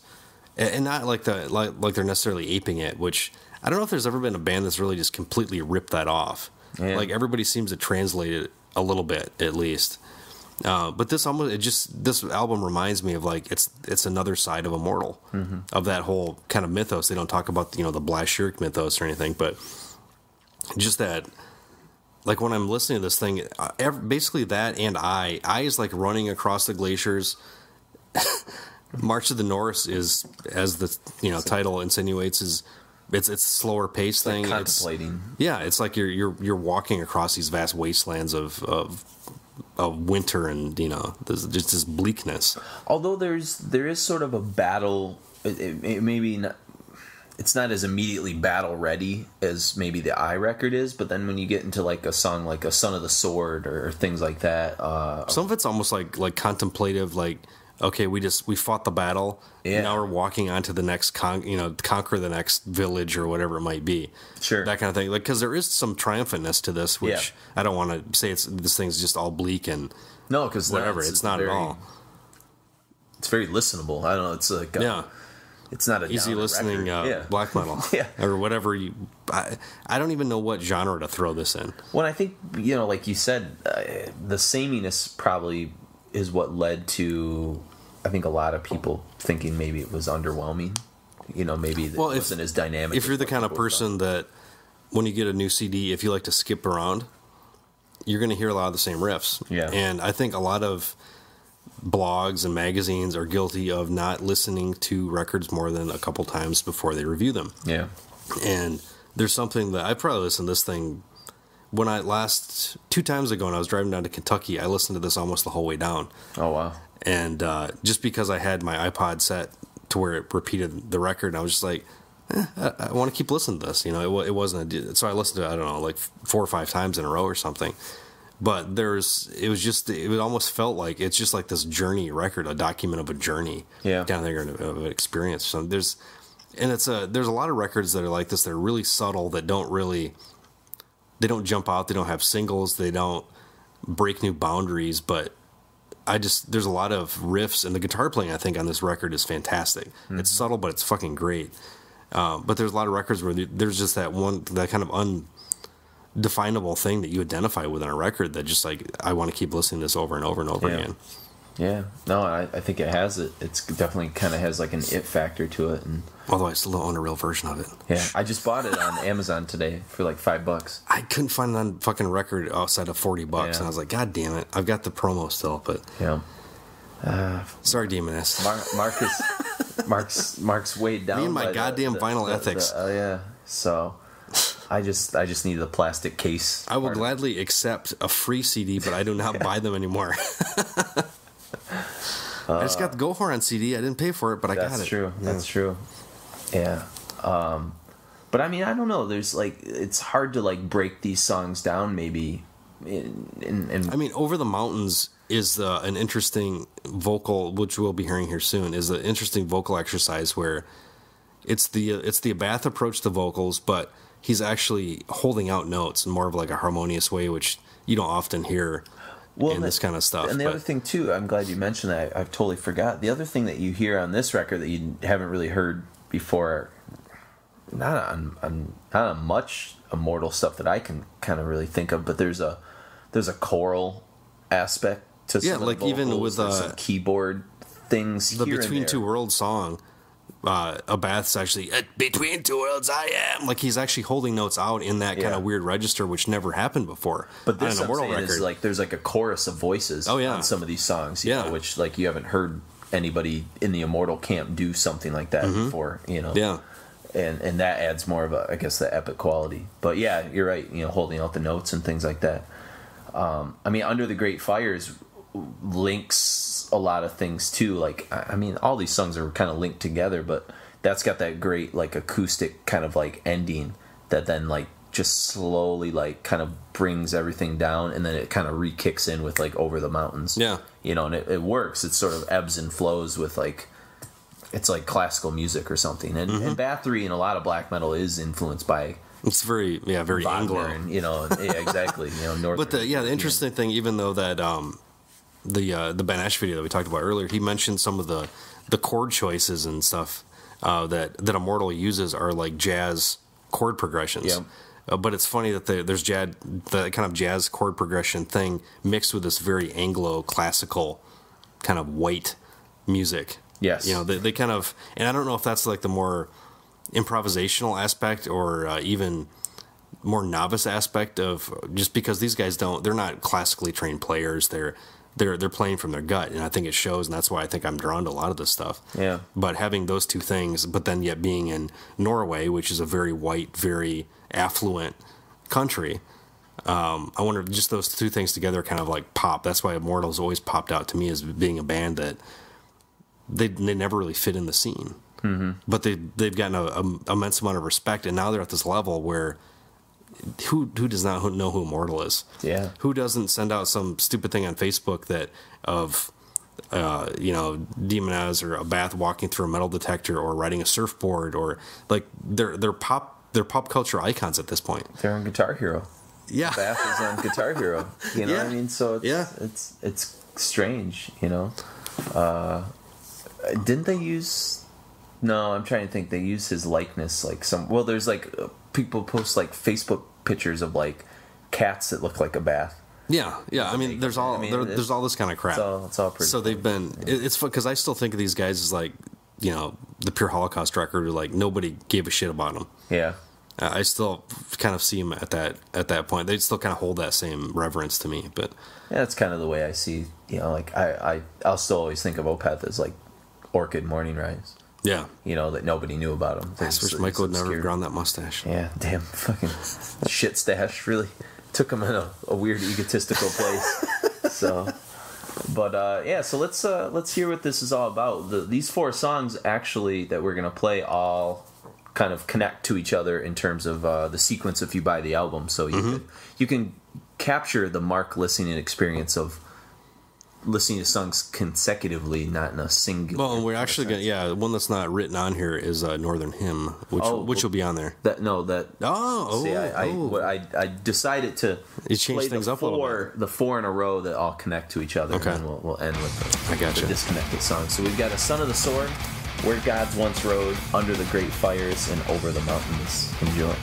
and not like like they're necessarily aping it. Which I don't know if there's ever been a band that's really just completely ripped that off. Yeah. Like everybody seems to translate it a little bit at least. But this almost, this album reminds me of like it's another side of Immortal, mm-hmm, of that whole kind of mythos. They don't talk about, you know, the Blashyrkh mythos or anything, but just that, like when I'm listening to this thing, basically that and I is like running across the glaciers. March of the Norse is, as the, you know, title insinuates, is it's a slower pace thing. Like contemplating. It's, yeah, it's like you're walking across these vast wastelands of winter, and you know, there's just this bleakness. Although there is sort of a battle, it maybe not, it's not as immediately battle ready as maybe the I record is, but then when you get into like a song like a Son of the Sword or things like that, some of it's almost like contemplative, like, okay, we fought the battle, yeah, now we're walking on to the next conquer the next village or whatever it might be. Sure. That kind of thing. Like, because there is some triumphantness to this, which, yeah, I don't want to say this thing's just all bleak and no, because whatever, it's not very, at all. It's very listenable. I don't know. It's like yeah, it's not an easy listening yeah, black metal, yeah, or whatever you. I don't even know what genre to throw this in. Well, I think, you know, like you said, the sameness probably is what led to, I think, a lot of people thinking maybe it was underwhelming. You know, maybe it wasn't as dynamic. If you're the kind of person that when you get a new CD, if you like to skip around, you're going to hear a lot of the same riffs. Yeah. And I think a lot of blogs and magazines are guilty of not listening to records more than a couple times before they review them. Yeah. And there's something that I probably listened to this thing when I last, 2 times ago when I was driving down to Kentucky, I listened to this almost the whole way down. Oh, wow. And just because I had my iPod set to where it repeated the record, and I was just like, eh, I want to keep listening to this. You know, it wasn't a, so I listened to it, I don't know, like 4 or 5 times in a row or something. But it almost felt like it's just like this journey record, a document of a journey, yeah, down there of an experience. So there's a lot of records that are like this. They're really subtle, that don't really, they don't jump out. They don't have singles. They don't break new boundaries. But there's a lot of riffs, and the guitar playing I think on this record is fantastic. Mm-hmm. It's subtle, but it's fucking great. But there's a lot of records where there's just that kind of undefinable thing that you identify with in a record that just like, I want to keep listening to this over and over and over, yeah, again. Yeah. No, I think it has it. It's definitely kind of has like an it factor to it. And although I still don't own a real version of it. Yeah. I just bought it on Amazon today for like $5. I couldn't find it on fucking record outside of $40. Yeah. And I was like, God damn it. I've got the promo still, but yeah. Sorry, Demonaz. Mark's weighed down. Me and my goddamn vinyl ethics. Oh yeah. So I just need the plastic case. I will gladly accept a free CD, but I do not buy them anymore. I just got the Gorgoroth on CD. I didn't pay for it, but I got it. That's true. Yeah. That's true. Yeah. But I mean, I don't know. There's like, it's hard to like break these songs down. Maybe. I mean, Over the Mountains is an interesting vocal, which we'll be hearing here soon, is an interesting vocal exercise where it's the Abbath approach to vocals, but he's actually holding out notes in more of like a harmonious way, which you don't often hear in this kind of stuff. And the other thing too, I'm glad you mentioned that. I've totally forgot. The other thing that you hear on this record that you haven't really heard before, not on much Immortal stuff that I can kind of really think of, but there's a choral aspect to some, yeah, like even with some keyboard things. The Between Two Worlds song, Abbath's actually at Between Two Worlds I am, like he's actually holding notes out in that, yeah, kind of weird register, which never happened before. But this is like there's like a chorus of voices, oh, yeah, on some of these songs, you, yeah, know, which like you haven't heard anybody in the Immortal camp do something like that, mm-hmm, before, you know. Yeah. And that adds more of a, I guess, the epic quality. But yeah, you're right, you know, holding out the notes and things like that. I mean, Under the Great Fires links a lot of things too. Like, I mean, all these songs are kind of linked together, but that's got that great like acoustic kind of like ending that then like just slowly like kind of brings everything down, and then it kind of re-kicks in with like Over the Mountains. Yeah. You know, and it works. It sort of ebbs and flows with like, it's like classical music or something. And, mm-hmm, and Bathory and a lot of black metal is influenced by, it's very, yeah, very Anglo, and, you know, and, yeah, exactly, you know, North. But the, yeah, the interesting thing, even though that the Ben Ash video that we talked about earlier, he mentioned some of the chord choices and stuff that Immortal uses are like jazz chord progressions. Yeah. But it's funny that there's jazz, that kind of jazz chord progression thing mixed with this very Anglo classical kind of white music. Yes. You know, they kind of, and I don't know if that's like the more improvisational aspect or even more novice aspect of, just because these guys they're not classically trained players. They're playing from their gut. And I think it shows, and that's why I think I'm drawn to a lot of this stuff. Yeah. But having those two things, but then yet being in Norway, which is a very white, very affluent country. I wonder if just those two things together kind of like pop. That's why Immortal's always popped out to me as being a band that, They never really fit in the scene, mm-hmm, but they've gotten an immense amount of respect, and now they're at this level where who does not know who Immortal is? Yeah, who doesn't send out some stupid thing on Facebook that of you know, Demonaz or Abbath walking through a metal detector or riding a surfboard, or like they're pop culture icons at this point. They're on Guitar Hero. Yeah, Abbath is on Guitar Hero. You know, yeah, what I mean? So it's, yeah, it's strange, you know. Didn't they use... No, I'm trying to think. They used his likeness, like some... Well, there's like people post like Facebook pictures of like cats that look like Abbath. Yeah. I mean, there's all this kind of crap. It's all pretty. So they've been. It's fun because I still think of these guys as like, you know, the pure Holocaust record. Like nobody gave a shit about them. Yeah. I still kind of see them at that point. They still kind of hold that same reverence to me. But yeah, that's kind of the way I see. You know, like I'll still always think of Opeth as like Orchid Morning Rise. Yeah. You know, that nobody knew about him. I wish Michael had never grown that mustache. Yeah, damn fucking shit stash really took him in a weird egotistical place. So, but yeah, so let's hear what this is all about. These four songs actually that we're gonna play all kind of connect to each other in terms of the sequence if you buy the album. So you can capture the Mark listening experience of listening to songs consecutively, not in a single. Well, we're actually gonna, yeah, one that's not written on here is Northern Hymn, which will be on there. I decided to change things up a little bit. The four in a row that all connect to each other. Okay, and we'll end with the disconnected songs. So we've got a Son of the Sword, Where Gods Once Rode, Under the Great Fires, and Over the Mountains. Enjoy.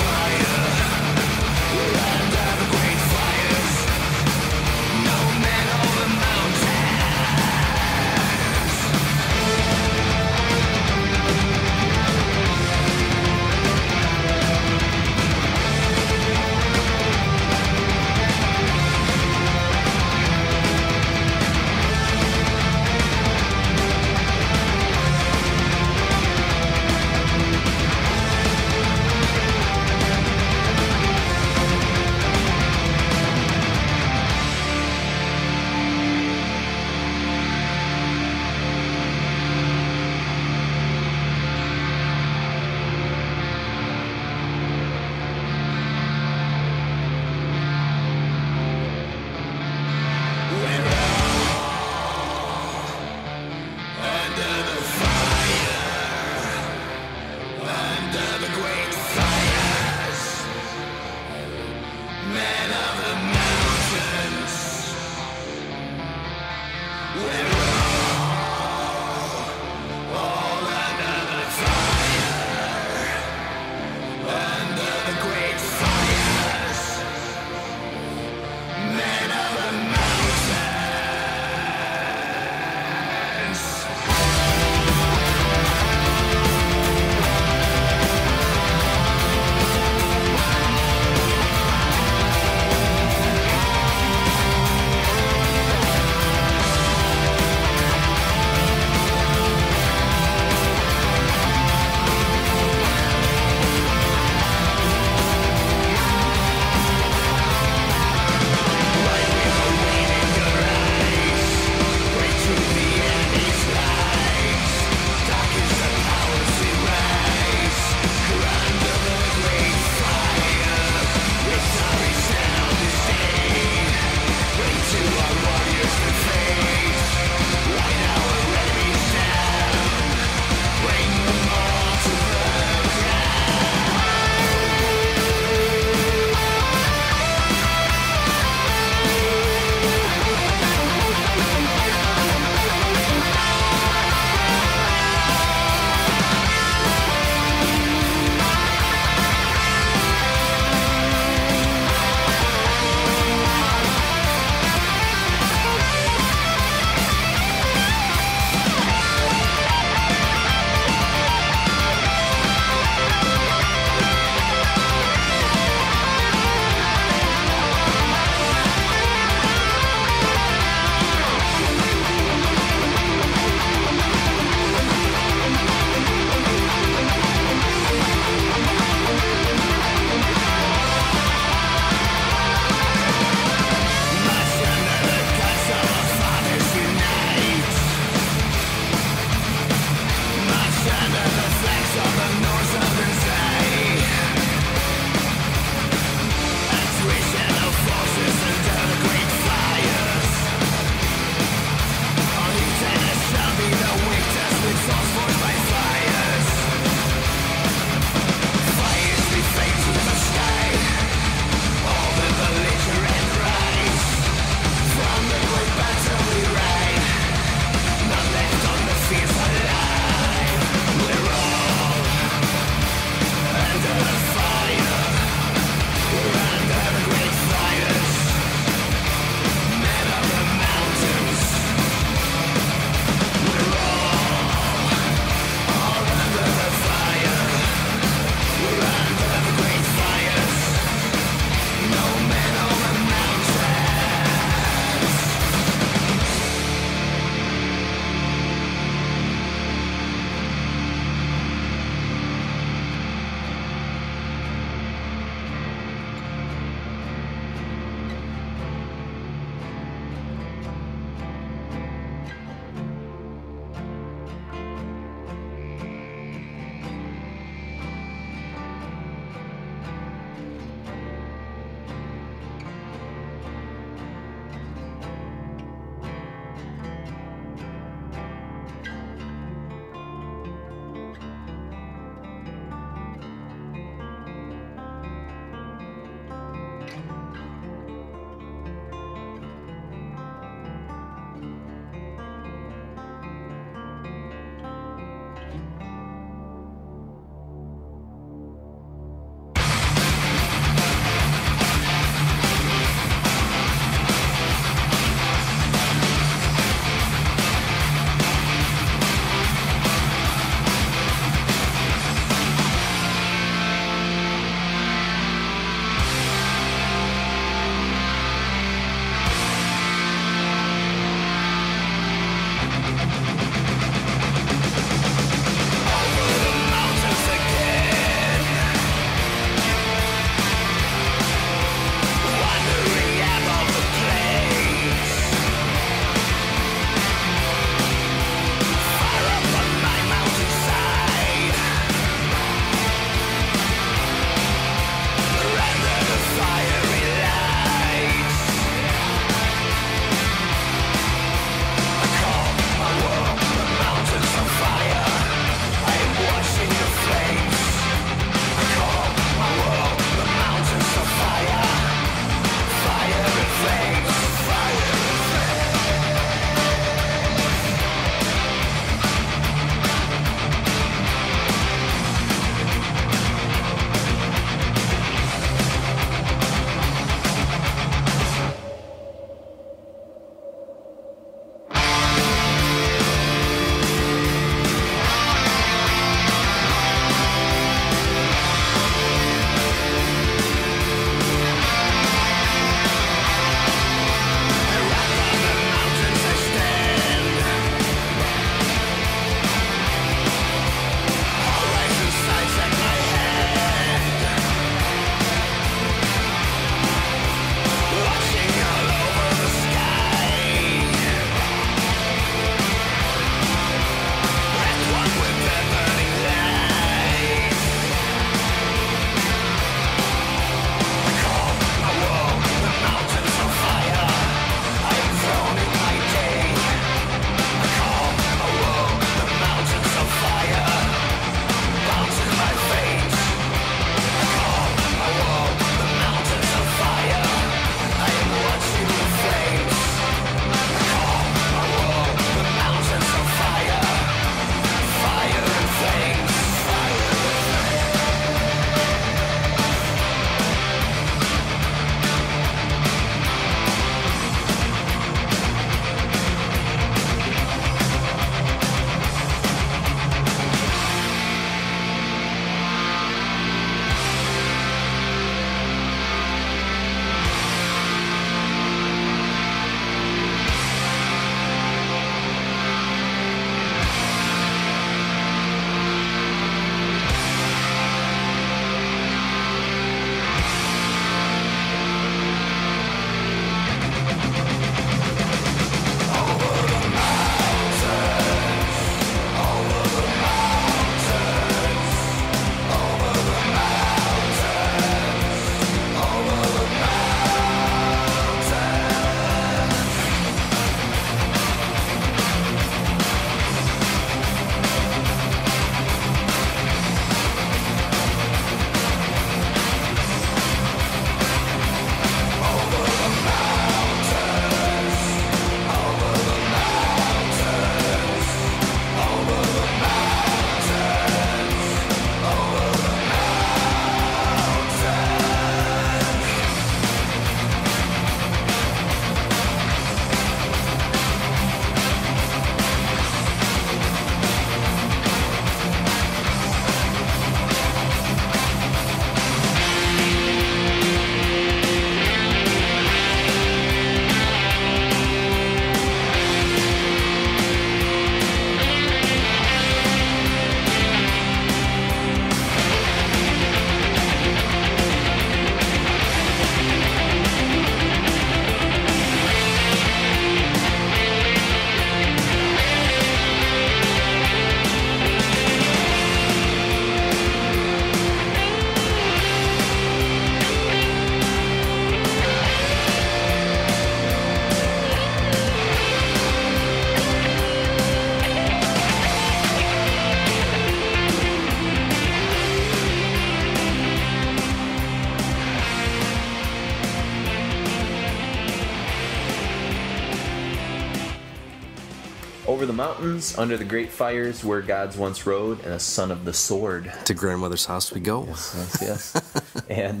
over the mountains, under the great fires where gods once rode, and a son of the sword. To grandmother's house we go. Yes, yes, yes. And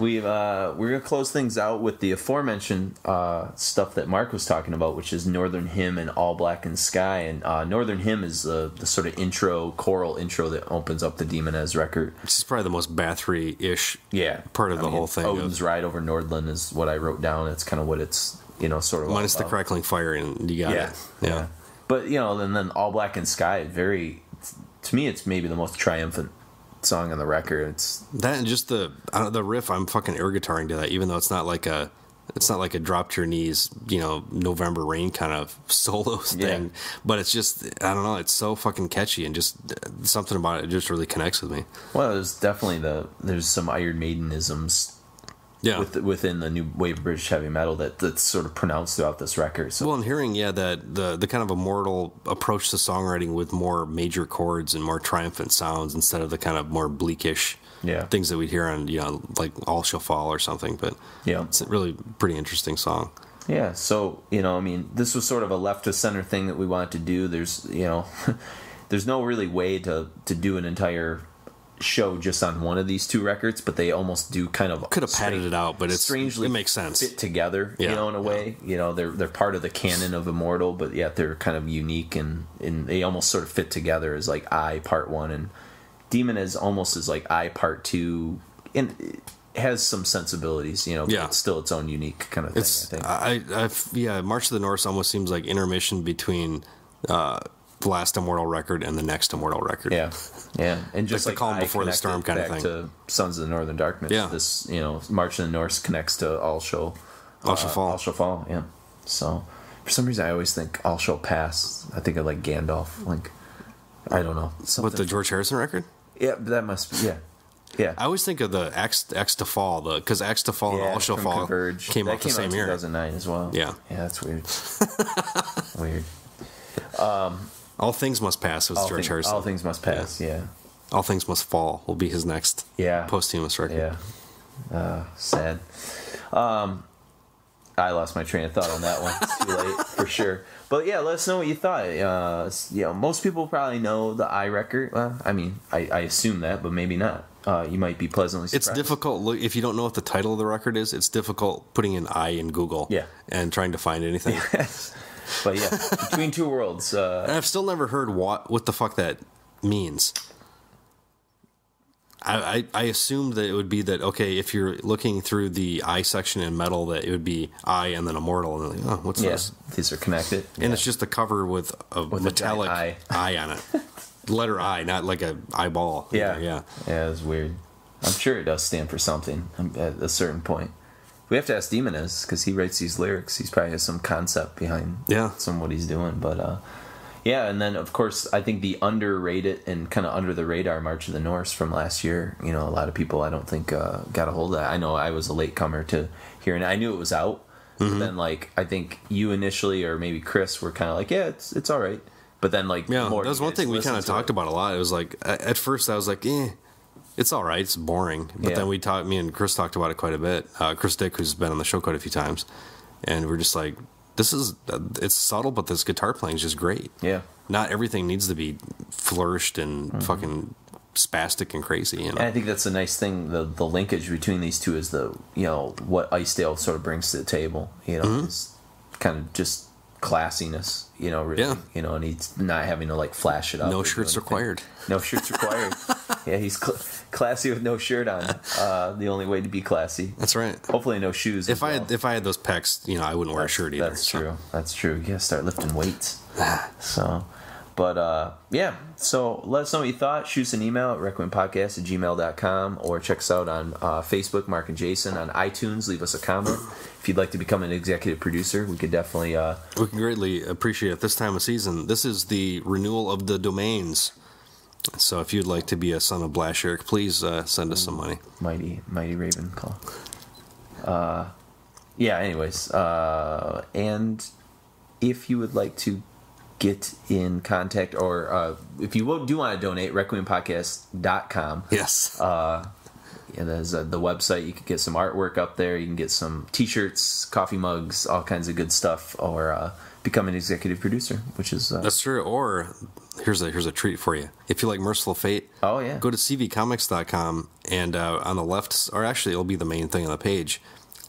we're going to close things out with the aforementioned stuff that Mark was talking about, which is Northern Hymn and All Blackened Sky. And Northern Hymn is the sort of intro, choral intro that opens up the Demonaz record. This is probably the most Bathory-ish part of the whole thing. Odin's Ride over Nordland is what I wrote down. It's kind of what it's, you know, sort of... Minus the crackling fire, and you got it. Yeah. Yeah. But, you know, and then All Blackened Sky, very... To me, it's maybe the most triumphant song on the record. It's that, and just the riff. I'm fucking air guitaring to that, even though it's not like a drop to your knees, you know, November Rain kind of solo thing. Yeah. But it's just, I don't know, it's so fucking catchy, and just something about it just really connects with me. Well, there's definitely there's some Iron Maidenisms. Yeah, within the new wave of British heavy metal that's sort of pronounced throughout this record. So. Well, and hearing that the kind of immortal approach to songwriting with more major chords and more triumphant sounds instead of the kind of more bleakish things that we'd hear on, you know, like All Shall Fall or something. But yeah, it's a really pretty interesting song. Yeah, so, you know, I mean, this was sort of a left to center thing that we wanted to do. There's, you know, there's no really way to do an entire show just on one of these two records, but they almost do kind of could have padded it out, but it's strangely it makes sense fit together, you know, in a way. You know, they're part of the canon of Immortal, but yet they're kind of unique, and they almost sort of fit together as like I Part 1 and Demonaz almost is like I Part 2, and it has some sensibilities, you know, but it's still its own unique kind of thing. I think March of the Norse almost seems like intermission between the last Immortal record and the next Immortal record. Yeah, yeah, and just like the Calm Before the Storm kind of thing. To Sons of the Northern Darkness. Yeah, this, you know, March of the Norse connects to All Shall Fall. All Shall Fall. Yeah. So for some reason, I always think All Shall Pass. I think of like Gandalf. Like, I don't know. What, the George Harrison record? Yeah, that must be, yeah. Yeah, I always think of the Axe to Fall, because Axe to Fall and All Shall Fall came out the same year, 2009 as well. Yeah, yeah, that's weird. Weird. All Things Must Pass with George Harrison. All Things Must Pass, yeah. All Things Must Fall will be his next posthumous record. Yeah, sad. I lost my train of thought on that one. It's too late, for sure. But yeah, let us know what you thought. You know, most people probably know the I record. Well, I mean, I assume that, but maybe not. You might be pleasantly surprised. It's difficult. Look, if you don't know what the title of the record is, it's difficult putting an I in Google and trying to find anything. Yes. But yeah, Between Two Worlds. And I've still never heard what the fuck that means. I assumed that it would be that, okay, if you're looking through the I section in metal, that it would be I and then Immortal. And like, oh, what's this? These are connected. And it's just a cover with a metallic eye on it. Letter I, not like a eyeball. Yeah. Yeah, yeah, it's weird. I'm sure it does stand for something at a certain point. We have to ask Demonaz, because he writes these lyrics. He's probably has some concept behind some of what he's doing. But, yeah, and then, of course, I think the underrated and kind of under-the-radar March of the Norse from last year, you know, a lot of people, I don't think, got a hold of that. I know I was a latecomer to hearing it. I knew it was out. Mm-hmm. But then, like, I think you initially or maybe Chris were kind of like, yeah, it's all right. But then, like, more... Yeah, that was one thing we kind of talked about a lot. It was like, at first I was like, eh. It's all right. It's boring. But then me and Chris talked about it quite a bit. Chris Dick, who's been on the show quite a few times. And we're just like, this is, it's subtle, but this guitar playing is just great. Yeah. Not everything needs to be flourished and fucking spastic and crazy. You know? And I think that's the nice thing. The linkage between these two is you know, what Ice Dale sort of brings to the table. You know, it's kind of just classiness, you know, really, you know, and he's not having to like flash it up. No shirts required. No shirts required. Yeah, he's classy with no shirt on. The only way to be classy. That's right. Hopefully, no shoes. If I had those pecs, you know, I wouldn't wear a shirt either. That's true. That's true. You gotta start lifting weights. So, but yeah. So let us know what you thought. Shoot us an email at requiempodcast@gmail.com, or check us out on Facebook, Mark and Jason, on iTunes. Leave us a comment. If you'd like to become an executive producer, we could definitely... we can greatly appreciate it. This time of season, this is the renewal of the domains. So if you'd like to be a son of Blashyrkh, please send us some money. Mighty Raven Call. Yeah, anyways. And if you would like to get in contact, or if you do want to donate, requiempodcast.com. Yes. Yeah, there's the website. You can get some artwork up there. You can get some T-shirts, coffee mugs, all kinds of good stuff, or become an executive producer, which is that's true. Or here's a treat for you. If you like Merciful Fate, oh yeah, go to cvcomics.com and on the left, or actually it'll be the main thing on the page.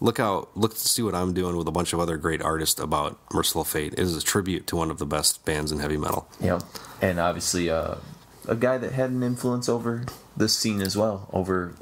Look to see what I'm doing with a bunch of other great artists about Merciful Fate. It is a tribute to one of the best bands in heavy metal. Yeah, and obviously a guy that had an influence over this scene as well. Over,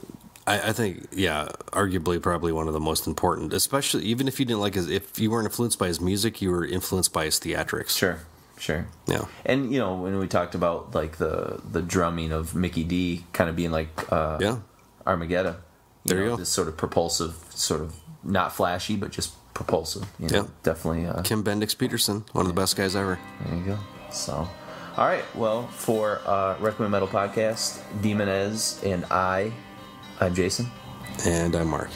I think, yeah, arguably probably one of the most important. Especially even if you didn't like his, if you weren't influenced by his music, you were influenced by his theatrics. Sure, sure. Yeah, and you know when we talked about like the drumming of Mikkey Dee kind of being like Armageddon. You know, this sort of propulsive sort of. Not flashy, but just propulsive. You know, definitely. Kim Bendix-Peterson, one of the best guys ever. There you go. So, all right. Well, for Requiem Metal Podcast, Demonaz and I'm Jason. And I'm Mark.